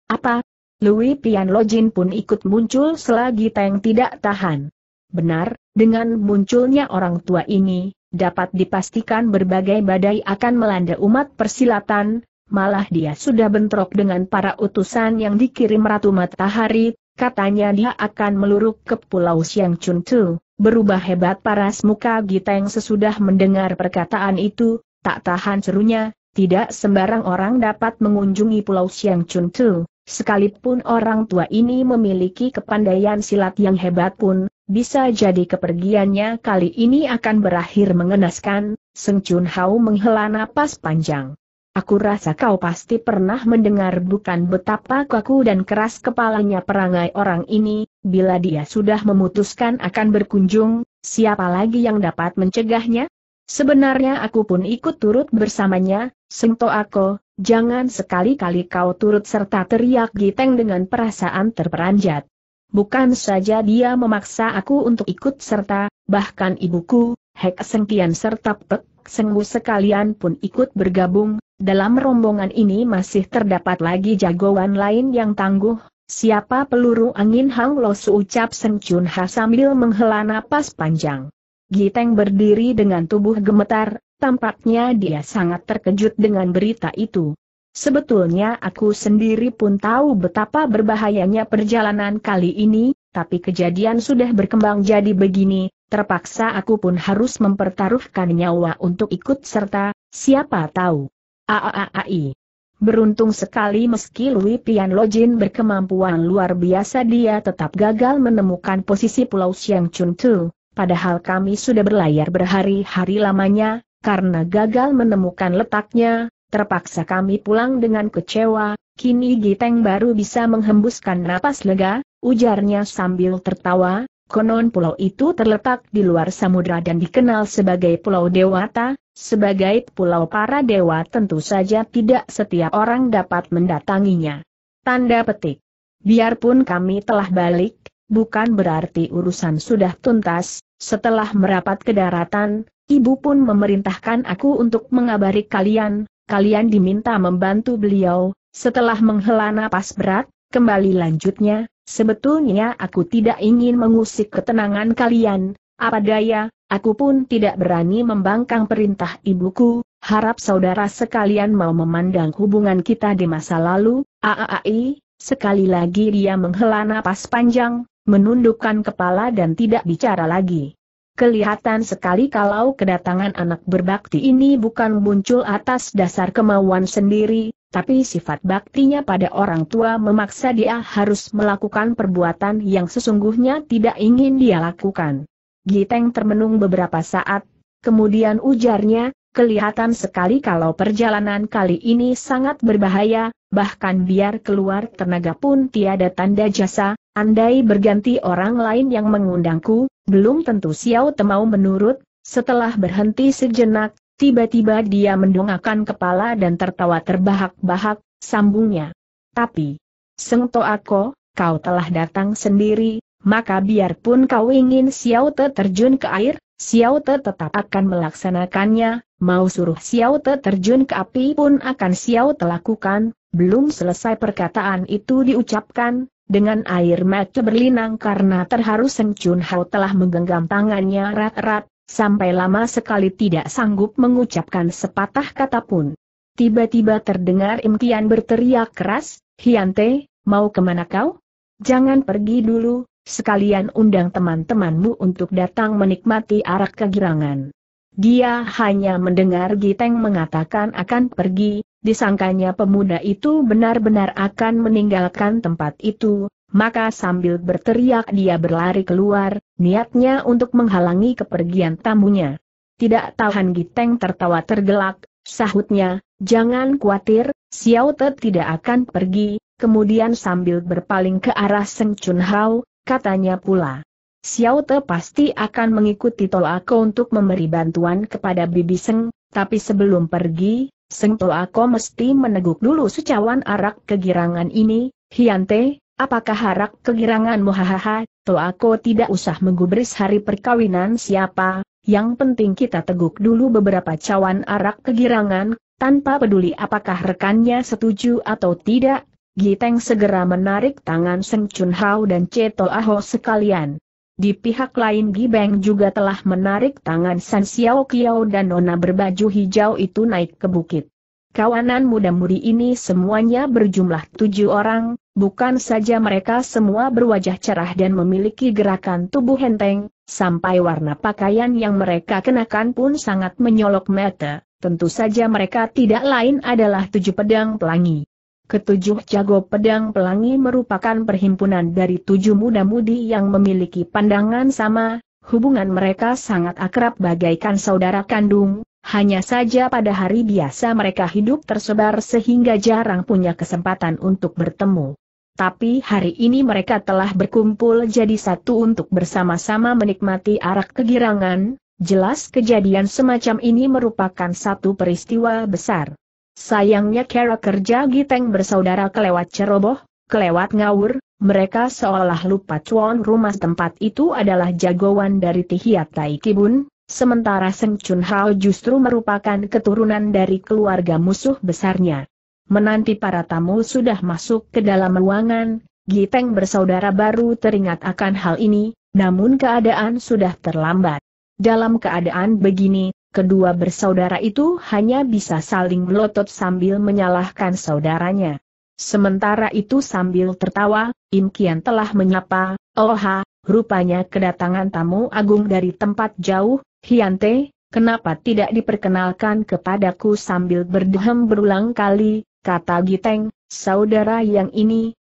Lui Pian Lojin pun ikut muncul. Selagi Teng tidak tahan. Benar, dengan munculnya orang tua ini, dapat dipastikan berbagai badai akan melanda umat persilatan. Malah dia sudah bentrok dengan para utusan yang dikirim Ratu Matahari, katanya dia akan meluruk ke Pulau Siang Cun Tu. Berubah hebat paras muka Giteng sesudah mendengar perkataan itu, tak tahan serunya, tidak sembarang orang dapat mengunjungi Pulau Siang Cun Tu. Sekalipun orang tua ini memiliki kepandaian silat yang hebat pun, bisa jadi kepergiannya kali ini akan berakhir mengenaskan. Seng Chun Hao menghela napas panjang. Aku rasa kau pasti pernah mendengar bukan betapa kaku dan keras kepalanya perangai orang ini, bila dia sudah memutuskan akan berkunjung, siapa lagi yang dapat mencegahnya? Sebenarnya aku pun ikut turut bersamanya. Seng Toako, jangan sekali-kali kau turut serta, teriak Giteng dengan perasaan terperanjat. Bukan saja dia memaksa aku untuk ikut serta, bahkan ibuku, Hek Sengtian serta Pek Seng Wu sekalian pun ikut bergabung. Dalam rombongan ini masih terdapat lagi jagoan lain yang tangguh, siapa peluru angin Hang Los, ucap Seng Chun Hao sambil menghela napas panjang. Giteng berdiri dengan tubuh gemetar, tampaknya dia sangat terkejut dengan berita itu. Sebetulnya aku sendiri pun tahu betapa berbahayanya perjalanan kali ini, tapi kejadian sudah berkembang jadi begini, terpaksa aku pun harus mempertaruhkan nyawa untuk ikut serta, siapa tahu. Aai. Beruntung sekali meski Lui Pian Lojin berkemampuan luar biasa dia tetap gagal menemukan posisi Pulau Siang Cun Tu, padahal kami sudah berlayar berhari-hari lamanya, karena gagal menemukan letaknya, terpaksa kami pulang dengan kecewa. Kini Giteng baru bisa menghembuskan napas lega, ujarnya sambil tertawa, konon pulau itu terletak di luar samudra dan dikenal sebagai Pulau Dewata. Sebagai pulau para dewa tentu saja tidak setiap orang dapat mendatanginya. Tanda petik. Biarpun kami telah balik, bukan berarti urusan sudah tuntas. Setelah merapat ke daratan, ibu pun memerintahkan aku untuk mengabari kalian. Kalian diminta membantu beliau. Setelah menghela napas berat, kembali lanjutnya, sebetulnya aku tidak ingin mengusik ketenangan kalian. Apa daya, aku pun tidak berani membangkang perintah ibuku, harap saudara sekalian mau memandang hubungan kita di masa lalu. Aai, sekali lagi dia menghela napas panjang, menundukkan kepala dan tidak bicara lagi. Kelihatan sekali kalau kedatangan anak berbakti ini bukan muncul atas dasar kemauan sendiri, tapi sifat baktinya pada orang tua memaksa dia harus melakukan perbuatan yang sesungguhnya tidak ingin dia lakukan. Giteng termenung beberapa saat, kemudian ujarnya, kelihatan sekali kalau perjalanan kali ini sangat berbahaya, bahkan biar keluar tenaga pun tiada tanda jasa, andai berganti orang lain yang mengundangku, belum tentu Xiao mau menurut. Setelah berhenti sejenak, tiba-tiba dia mendongakkan kepala dan tertawa terbahak-bahak, sambungnya. Tapi, Seng Toako, kau telah datang sendiri. maka biarpun kau ingin Siautit terjun ke air, Siautit tetap akan melaksanakannya, mau suruh Siautit terjun ke api pun akan Siautit lakukan." Belum selesai perkataan itu diucapkan, dengan air mata berlinang karena terharu Seng Chun Hao telah menggenggam tangannya erat-erat, sampai lama sekali tidak sanggup mengucapkan sepatah kata pun. Tiba-tiba terdengar Im Kian berteriak keras, "Hyante, mau kemana kau? Jangan pergi dulu, sekalian undang teman-temanmu untuk datang menikmati arak kegirangan." Dia hanya mendengar Giteng mengatakan akan pergi, disangkanya pemuda itu benar-benar akan meninggalkan tempat itu, maka sambil berteriak dia berlari keluar, niatnya untuk menghalangi kepergian tamunya. Tidak tahan Giteng tertawa tergelak, sahutnya, "Jangan khawatir, Siautit tidak akan pergi." Kemudian sambil berpaling ke arah Seng Chun Hao, katanya pula, "Siautit pasti akan mengikuti Toa Ko untuk memberi bantuan kepada Bibi Seng, tapi sebelum pergi, Seng Toa Ko mesti meneguk dulu secawan arak kegirangan ini." "Hyante, apakah arak kegiranganmu?" "Hahaha, Toa Ko tidak usah menggubris hari perkawinan siapa, yang penting kita teguk dulu beberapa cawan arak kegirangan, tanpa peduli apakah rekannya setuju atau tidak." Giteng segera menarik tangan Seng Chun Hao dan Ceto Aho sekalian. Di pihak lain Gibeng juga telah menarik tangan San Xiao Qiao dan nona berbaju hijau itu naik ke bukit. Kawanan muda-mudi ini semuanya berjumlah 7 orang, bukan saja mereka semua berwajah cerah dan memiliki gerakan tubuh enteng, sampai warna pakaian yang mereka kenakan pun sangat menyolok mata, tentu saja mereka tidak lain adalah 7 pedang pelangi. Ketujuh jago pedang pelangi merupakan perhimpunan dari 7 muda-mudi yang memiliki pandangan sama, hubungan mereka sangat akrab bagaikan saudara kandung, hanya saja pada hari biasa mereka hidup tersebar sehingga jarang punya kesempatan untuk bertemu. Tapi hari ini mereka telah berkumpul jadi satu untuk bersama-sama menikmati arak kegirangan, jelas kejadian semacam ini merupakan satu peristiwa besar. Sayangnya cara kerja Giteng bersaudara kelewat ceroboh, kelewat ngawur, mereka seolah lupa tuan rumah tempat itu adalah jagoan dari Tihiat Tai Kibun, sementara Seng Chun Hao justru merupakan keturunan dari keluarga musuh besarnya. Menanti para tamu sudah masuk ke dalam ruangan, Giteng bersaudara baru teringat akan hal ini, namun keadaan sudah terlambat. Dalam keadaan begini, kedua bersaudara itu hanya bisa saling melotot sambil menyalahkan saudaranya. Sementara itu sambil tertawa, Im Kian telah menyapa, "Oh ha, rupanya kedatangan tamu agung dari tempat jauh, Hyante, kenapa tidak diperkenalkan kepadaku?" Sambil berdehem berulang kali, kata Giteng, saudara yang ini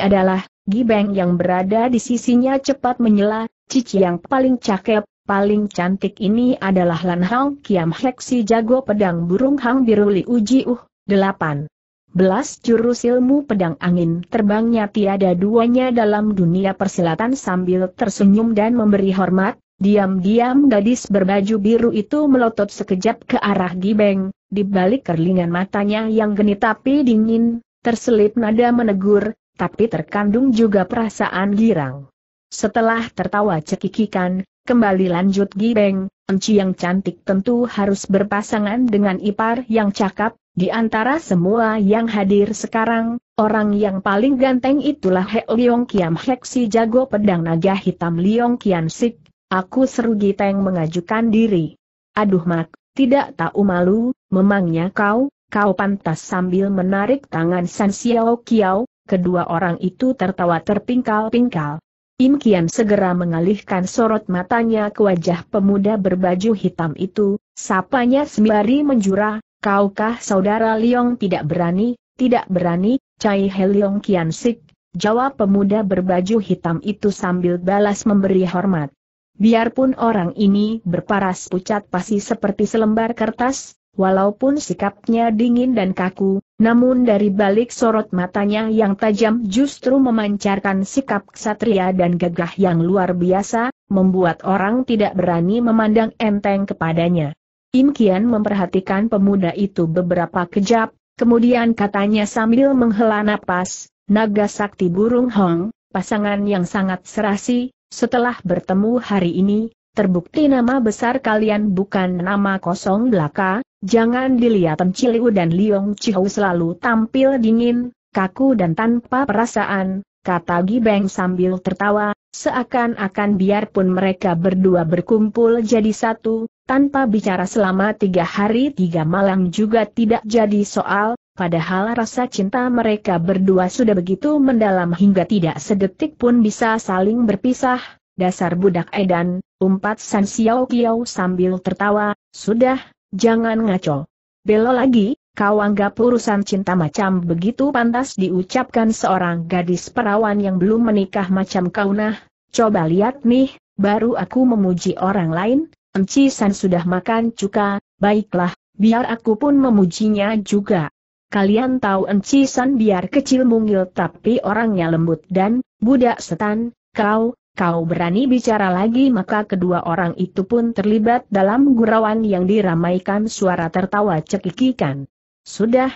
adalah." Gibeng yang berada di sisinya cepat menyela, "Cici yang paling cakep, paling cantik ini adalah Lan Hao Kiam Hek si jago pedang burung hang biru Li Uji 18 jurus ilmu pedang angin terbangnya tiada duanya dalam dunia persilatan." Sambil tersenyum dan memberi hormat, diam-diam gadis berbaju biru itu melotot sekejap ke arah Gibeng, di balik kerlingan matanya yang genit tapi dingin, terselip nada menegur, tapi terkandung juga perasaan girang. Setelah tertawa cekikikan, kembali lanjut Gibeng, "Enci yang cantik tentu harus berpasangan dengan ipar yang cakap, di antara semua yang hadir sekarang, orang yang paling ganteng itulah Hek Liong Kiam Hek si jago pedang naga hitam Liong Kian Sik." "Aku," seru Giteng mengajukan diri. "Aduh mak, tidak tahu malu, memangnya kau pantas." Sambil menarik tangan San Xiao Qiao, kedua orang itu tertawa terpingkal-pingkal. Im Kian segera mengalihkan sorot matanya ke wajah pemuda berbaju hitam itu, sapanya sembari menjura, "Kaukah saudara Liong?" Tidak berani, Cai Helong Qian Sik," jawab pemuda berbaju hitam itu sambil balas memberi hormat. Biarpun orang ini berparas pucat pasi seperti selembar kertas, walaupun sikapnya dingin dan kaku, namun dari balik sorot matanya yang tajam justru memancarkan sikap ksatria dan gagah yang luar biasa, membuat orang tidak berani memandang enteng kepadanya. Im Kian memperhatikan pemuda itu beberapa kejap, kemudian katanya sambil menghela napas, "Naga sakti burung hong, pasangan yang sangat serasi, setelah bertemu hari ini, terbukti nama besar kalian bukan nama kosong belaka. Jangan dilihat Ciliu dan Liong Chihou selalu tampil dingin, kaku dan tanpa perasaan, kata Gibeng sambil tertawa, seakan-akan biarpun mereka berdua berkumpul jadi satu, tanpa bicara selama 3 hari 3 malam juga tidak jadi soal, padahal rasa cinta mereka berdua sudah begitu mendalam hingga tidak sedetik pun bisa saling berpisah. Dasar budak edan, umpat San Xiao Qiao sambil tertawa, sudah, jangan ngaco. Belo lagi, kau anggap urusan cinta macam begitu pantas diucapkan seorang gadis perawan yang belum menikah macam kau nah, coba lihat nih, baru aku memuji orang lain, Enci San sudah makan cuka, baiklah, biar aku pun memujinya juga. Kalian tahu Enci San biar kecil mungil tapi orangnya lembut dan, budak setan, Kau berani bicara lagi maka kedua orang itu pun terlibat dalam gurauan yang diramaikan suara tertawa cekikikan. Sudah,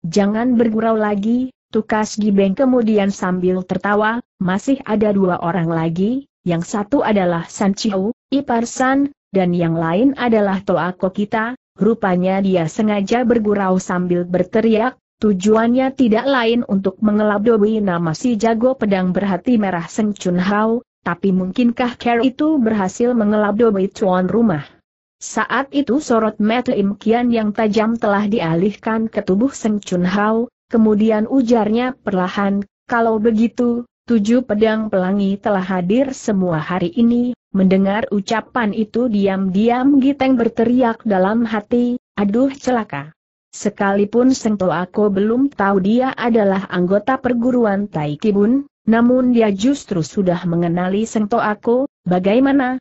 jangan bergurau lagi, tukas Gibeng kemudian sambil tertawa, masih ada 2 orang lagi, yang satu adalah San Xiao, Ipar San, dan yang lain adalah Toa Koku kita, rupanya dia sengaja bergurau sambil berteriak. Tujuannya tidak lain untuk mengelabui nama si jago pedang berhati merah Seng Chun Hao, tapi mungkinkah cara itu berhasil mengelabui tuan rumah? Saat itu sorot mata Im Kian yang tajam telah dialihkan ke tubuh Seng Chun Hao, kemudian ujarnya perlahan, kalau begitu, 7 pedang pelangi telah hadir semua hari ini. Mendengar ucapan itu diam-diam Giteng berteriak dalam hati, aduh celaka. Sekalipun Seng Toa Ko belum tahu dia adalah anggota perguruan Tai Kibun, namun dia justru sudah mengenali Seng Toa Ko, bagaimana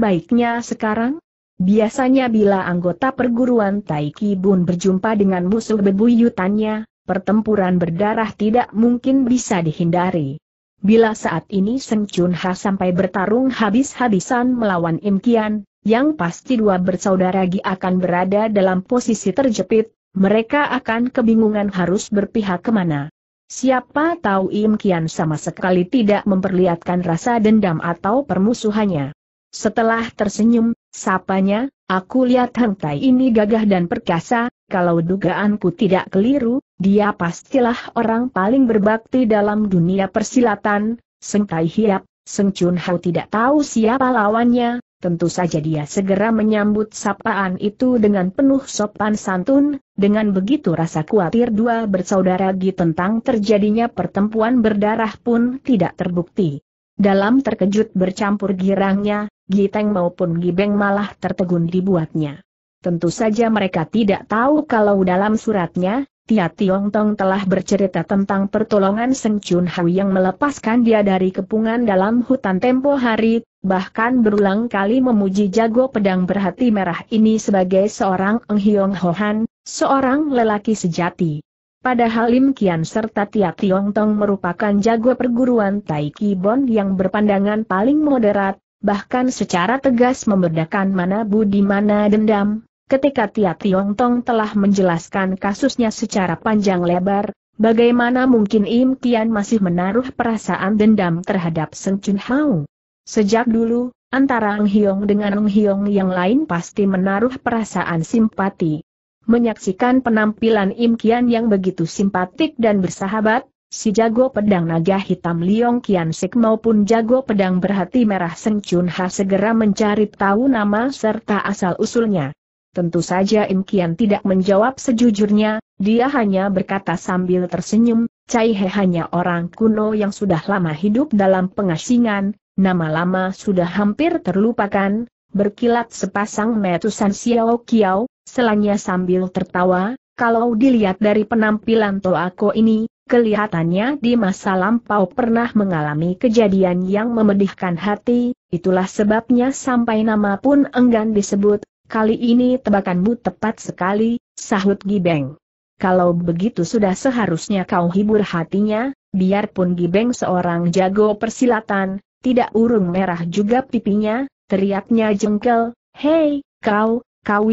baiknya sekarang? Biasanya bila anggota perguruan Tai Kibun berjumpa dengan musuh bebuyutannya, pertempuran berdarah tidak mungkin bisa dihindari. Bila saat ini Seng Chun Hao sampai bertarung habis-habisan melawan Im Kian, yang pasti 2 bersaudara Gi akan berada dalam posisi terjepit, mereka akan kebingungan harus berpihak kemana. Siapa tahu Im Kian sama sekali tidak memperlihatkan rasa dendam atau permusuhannya. Setelah tersenyum, sapanya, aku lihat Hang Tai ini gagah dan perkasa, kalau dugaanku tidak keliru, dia pastilah orang paling berbakti dalam dunia persilatan, Seng Tai Hiap, Seng Chun Hao tidak tahu siapa lawannya. Tentu saja dia segera menyambut sapaan itu dengan penuh sopan santun, dengan begitu rasa khawatir 2 bersaudara Gi tentang terjadinya pertempuran berdarah pun tidak terbukti. Dalam terkejut bercampur girangnya, Giteng maupun Gibeng malah tertegun dibuatnya. Tentu saja mereka tidak tahu kalau dalam suratnya, Tia Tiong Tong telah bercerita tentang pertolongan Seng Chun Hao yang melepaskan dia dari kepungan dalam hutan tempo hari. Bahkan berulang kali memuji jago pedang berhati merah ini sebagai seorang Eng Hiong Hohan, seorang lelaki sejati. Padahal Im Kian serta Tia Tiong Tong merupakan jago perguruan Tai Kibun yang berpandangan paling moderat, bahkan secara tegas membedakan mana budi mana dendam. Ketika Tia Tiong Tong telah menjelaskan kasusnya secara panjang lebar, bagaimana mungkin Im Kian masih menaruh perasaan dendam terhadap Seng Chun Hao? Sejak dulu, antara Eng Hiong dengan Eng Hiong yang lain pasti menaruh perasaan simpati. Menyaksikan penampilan Im Kian yang begitu simpatik dan bersahabat, si jago pedang naga hitam Liong Kian Sik maupun jago pedang berhati merah Seng Chun Hao segera mencari tahu nama serta asal-usulnya. Tentu saja Im Kian tidak menjawab sejujurnya, dia hanya berkata sambil tersenyum, Cai He hanya orang kuno yang sudah lama hidup dalam pengasingan. Nama lama sudah hampir terlupakan, berkilat sepasang mata San Xiao Qiao, selanya sambil tertawa, kalau dilihat dari penampilan Toa Ko ini, kelihatannya di masa lampau pernah mengalami kejadian yang memedihkan hati, itulah sebabnya sampai nama pun enggan disebut, kali ini tebakanmu tepat sekali, sahut Gibeng. Kalau begitu sudah seharusnya kau hibur hatinya, biarpun Gibeng seorang jago persilatan, tidak urung merah juga pipinya, teriaknya jengkel, hei, kau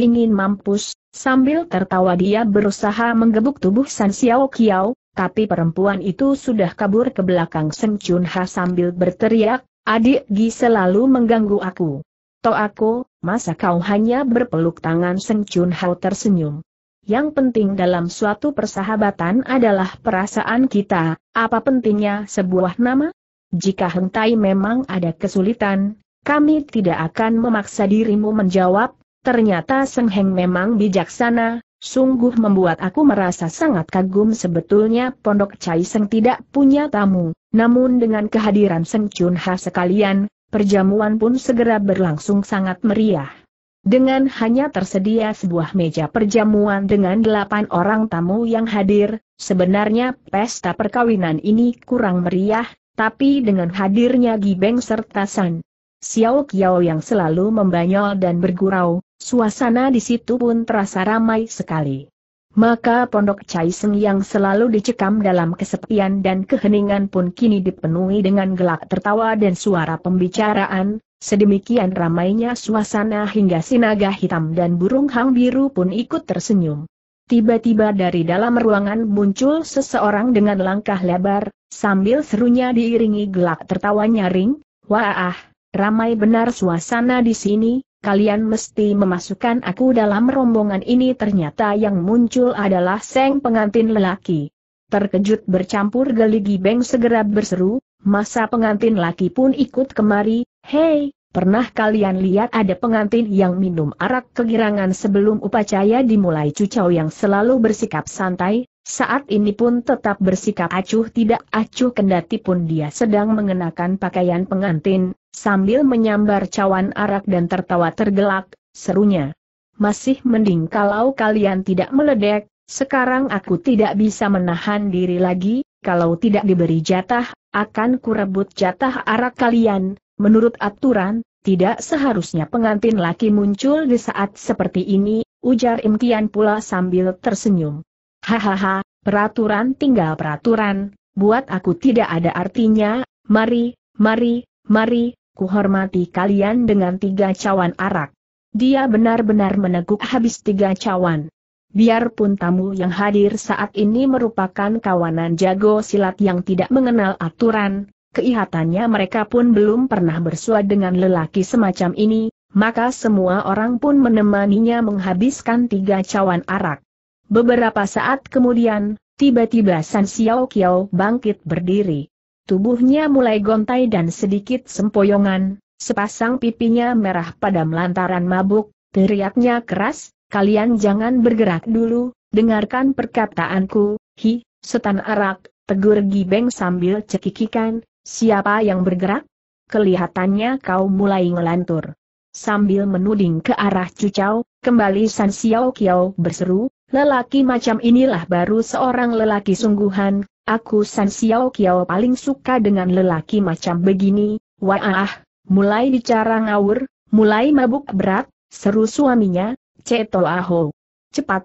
ingin mampus, sambil tertawa dia berusaha menggebuk tubuh San Xiao Qiao, tapi perempuan itu sudah kabur ke belakang Seng Chun Hao sambil berteriak, "Adik Gi selalu mengganggu aku. Toako, masa kau hanya berpeluk tangan?" Seng Chun Hao tersenyum. "Yang penting dalam suatu persahabatan adalah perasaan kita, apa pentingnya sebuah nama? Jika hentai memang ada kesulitan, kami tidak akan memaksa dirimu menjawab." Ternyata Seng Heng memang bijaksana, sungguh membuat aku merasa sangat kagum. Sebetulnya Pondok Cai Seng tidak punya tamu, namun dengan kehadiran Seng Chun Hao sekalian, perjamuan pun segera berlangsung sangat meriah. Dengan hanya tersedia sebuah meja perjamuan dengan 8 orang tamu yang hadir, sebenarnya pesta perkawinan ini kurang meriah. Tapi dengan hadirnya Gibeng serta San Xiao Qiao yang selalu membanyol dan bergurau, suasana di situ pun terasa ramai sekali. Maka Pondok Cai Seng yang selalu dicekam dalam kesepian dan keheningan pun kini dipenuhi dengan gelak tertawa dan suara pembicaraan. Sedemikian ramainya suasana hingga sinaga hitam dan burung hang biru pun ikut tersenyum. Tiba-tiba dari dalam ruangan muncul seseorang dengan langkah lebar, sambil serunya diiringi gelak tertawa nyaring, "Wah, ramai benar suasana di sini, kalian mesti memasukkan aku dalam rombongan ini." Ternyata yang muncul adalah sang pengantin lelaki. Terkejut bercampur geli, Gibeng segera berseru, "Masa pengantin laki pun ikut kemari? Hei! Pernah kalian lihat ada pengantin yang minum arak kegirangan sebelum upacara dimulai?" Cucaw yang selalu bersikap santai, saat ini pun tetap bersikap acuh tidak acuh kendati pun dia sedang mengenakan pakaian pengantin, sambil menyambar cawan arak dan tertawa tergelak, serunya, "Masih mending kalau kalian tidak meledek, sekarang aku tidak bisa menahan diri lagi, kalau tidak diberi jatah, akan kurebut jatah arak kalian." Menurut aturan, tidak seharusnya pengantin laki muncul di saat seperti ini, ujar Im Kian pula sambil tersenyum. "Hahaha, peraturan tinggal peraturan, buat aku tidak ada artinya. Mari, kuhormati kalian dengan 3 cawan arak." Dia benar-benar meneguk habis 3 cawan. Biarpun tamu yang hadir saat ini merupakan kawanan jago silat yang tidak mengenal aturan, kelihatannya mereka pun belum pernah bersua dengan lelaki semacam ini, maka semua orang pun menemaninya menghabiskan 3 cawan arak. Beberapa saat kemudian, tiba-tiba San Xiao Qiao bangkit berdiri. Tubuhnya mulai gontai dan sedikit sempoyongan, sepasang pipinya merah padam lantaran mabuk, teriaknya keras, "Kalian jangan bergerak dulu, dengarkan perkataanku, hi, setan arak," tegur Gibeng sambil cekikikan. "Siapa yang bergerak? Kelihatannya kau mulai ngelantur." Sambil menuding ke arah Cucaw, kembali San Xiao Qiao berseru, "Lelaki macam inilah baru seorang lelaki sungguhan, aku San Xiao Qiao paling suka dengan lelaki macam begini." "Wah, mulai bicara ngawur, mulai mabuk berat," seru suaminya, Ceto Aho. Cepat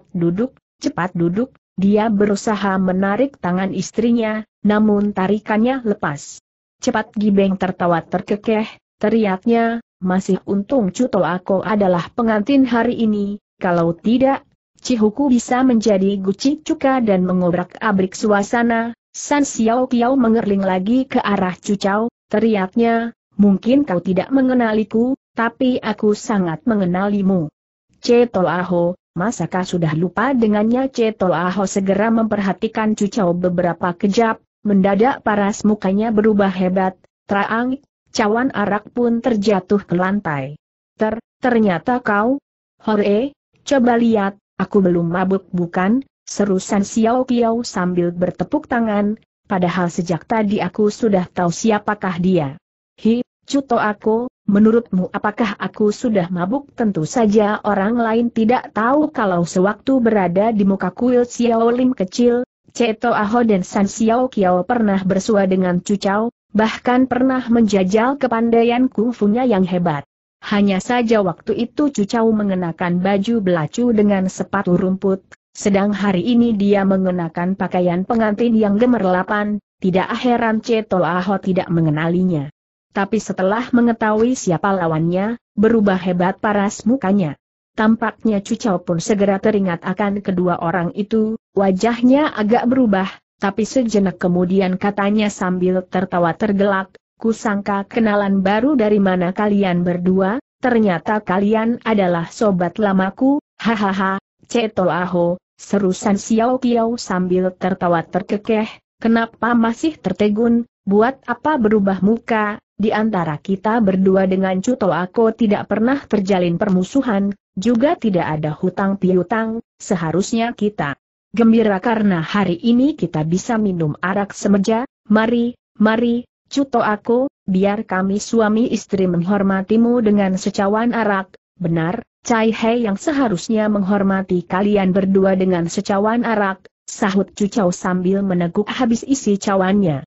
duduk," dia berusaha menarik tangan istrinya, namun tarikannya lepas. Cepat Gibeng tertawa terkekeh, teriaknya, "Masih untung Cuto aku adalah pengantin hari ini, kalau tidak, Cihuku bisa menjadi guci cuka dan mengobrak-abrik suasana." San Xiao Qiao mengerling lagi ke arah Cucaw, teriaknya, "Mungkin kau tidak mengenaliku, tapi aku sangat mengenalimu." "Ceto Aho, masakah sudah lupa dengannya?" Ceto Aho segera memperhatikan Cucaw beberapa kejap. Mendadak paras mukanya berubah hebat, terang, cawan arak pun terjatuh ke lantai. Ternyata kau? Hore, coba lihat, aku belum mabuk bukan?" seru San Xiao Qiao sambil bertepuk tangan, "padahal sejak tadi aku sudah tahu siapakah dia." "Hi, Cuto aku, menurutmu apakah aku sudah mabuk?" "Tentu saja orang lain tidak tahu kalau sewaktu berada di muka kuil Xiaolim kecil, Ceto Aho dan San Xiao Qiao pernah bersua dengan Cucaw, bahkan pernah menjajal kepandaian kungfunya yang hebat. Hanya saja waktu itu Cucaw mengenakan baju belacu dengan sepatu rumput, sedang hari ini dia mengenakan pakaian pengantin yang gemerlapan, tidak heran Ceto Aho tidak mengenalinya." Tapi setelah mengetahui siapa lawannya, berubah hebat paras mukanya. Tampaknya Cucaw pun segera teringat akan kedua orang itu, wajahnya agak berubah, tapi sejenak kemudian katanya sambil tertawa tergelak, "Kusangka kenalan baru dari mana kalian berdua, ternyata kalian adalah sobat lamaku, hahaha." "Ceto Aho," seru San Xiao Qiao sambil tertawa terkekeh, "kenapa masih tertegun, buat apa berubah muka, di antara kita berdua dengan Ceto Aho tidak pernah terjalin permusuhan, juga tidak ada hutang piutang, seharusnya kita gembira karena hari ini kita bisa minum arak semeja, mari, Ceto Aho, biar kami suami istri menghormatimu dengan secawan arak." "Benar, Cai He yang seharusnya menghormati kalian berdua dengan secawan arak," sahut Cucaw sambil meneguk habis isi cawannya.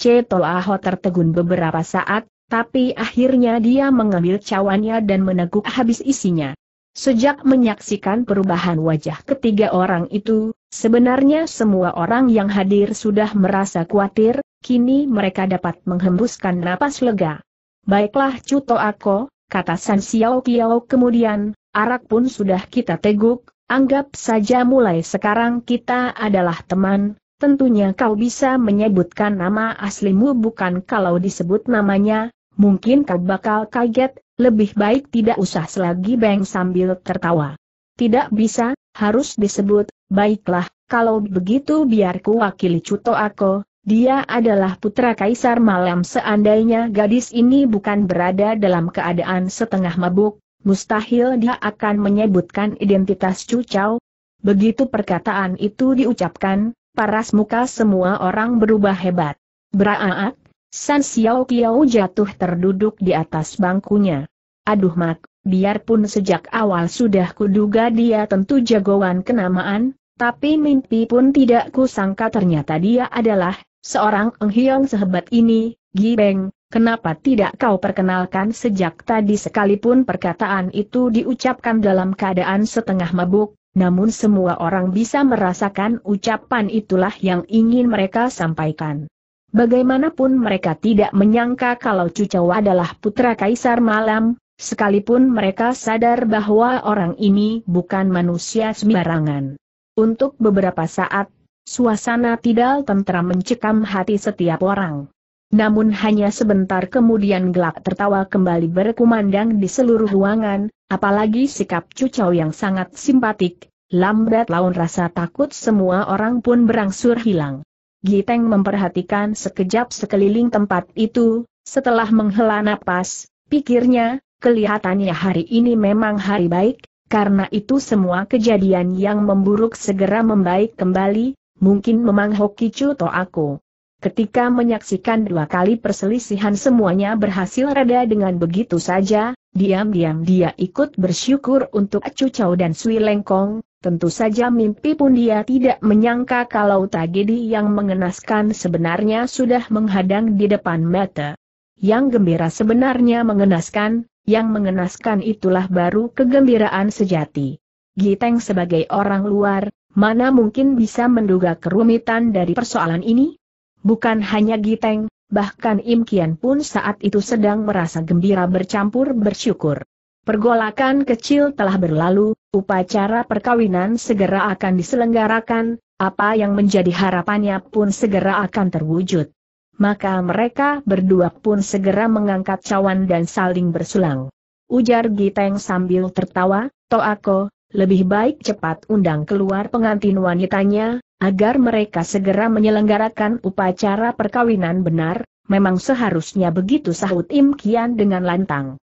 Ceto Aho tertegun beberapa saat, tapi akhirnya dia mengambil cawannya dan meneguk habis isinya. Sejak menyaksikan perubahan wajah ketiga orang itu, sebenarnya semua orang yang hadir sudah merasa khawatir, kini mereka dapat menghembuskan napas lega. "Baiklah Ceto Aho," kata San Xiao Qiao kemudian, "arak pun sudah kita teguk. Anggap saja mulai sekarang kita adalah teman, tentunya kau bisa menyebutkan nama aslimu bukan kalau disebut namanya, mungkin kau bakal kaget, lebih baik tidak usah." Selagi Beng sambil tertawa. "Tidak bisa, harus disebut." "Baiklah, kalau begitu biar ku wakili Ceto Aho, dia adalah putra Kaisar Malam. Seandainya gadis ini bukan berada dalam keadaan setengah mabuk, mustahil dia akan menyebutkan identitas Cucaw." Begitu perkataan itu diucapkan, paras muka semua orang berubah hebat. "Beraak!" San Xiao Qiao jatuh terduduk di atas bangkunya. "Aduh mak, biarpun sejak awal sudah kuduga dia tentu jagoan kenamaan, tapi mimpi pun tidak kusangka ternyata dia adalah seorang enghiong sehebat ini, Gibeng. Kenapa tidak kau perkenalkan sejak tadi?" Sekalipun perkataan itu diucapkan dalam keadaan setengah mabuk, namun semua orang bisa merasakan ucapan itulah yang ingin mereka sampaikan. Bagaimanapun mereka tidak menyangka kalau Cucaw adalah putra Kaisar Malam, sekalipun mereka sadar bahwa orang ini bukan manusia sembarangan. Untuk beberapa saat, suasana tidak tentram mencekam hati setiap orang. Namun hanya sebentar kemudian gelak tertawa kembali berkumandang di seluruh ruangan, apalagi sikap Cucaw yang sangat simpatik, lambat laun rasa takut semua orang pun berangsur hilang. Giteng memperhatikan sekejap sekeliling tempat itu, setelah menghela napas, pikirnya, kelihatannya hari ini memang hari baik, karena itu semua kejadian yang memburuk segera membaik kembali, mungkin memang hoki Ceto Aho. Ketika menyaksikan dua kali perselisihan semuanya berhasil reda dengan begitu saja, diam-diam dia ikut bersyukur untuk Cucaw dan Sui Lengkong. Tentu saja mimpi pun dia tidak menyangka kalau tragedi yang mengenaskan sebenarnya sudah menghadang di depan mata. Yang gembira sebenarnya mengenaskan, yang mengenaskan itulah baru kegembiraan sejati. Giteng sebagai orang luar, mana mungkin bisa menduga kerumitan dari persoalan ini? Bukan hanya Giteng, bahkan Im Kian pun saat itu sedang merasa gembira bercampur bersyukur. Pergolakan kecil telah berlalu, upacara perkawinan segera akan diselenggarakan, apa yang menjadi harapannya pun segera akan terwujud. Maka mereka berdua pun segera mengangkat cawan dan saling bersulang. Ujar Giteng sambil tertawa, "Ceto Aho, lebih baik cepat undang keluar pengantin wanitanya, agar mereka segera menyelenggarakan upacara perkawinan." "Benar, memang seharusnya begitu," sahut Im Kian dengan lantang.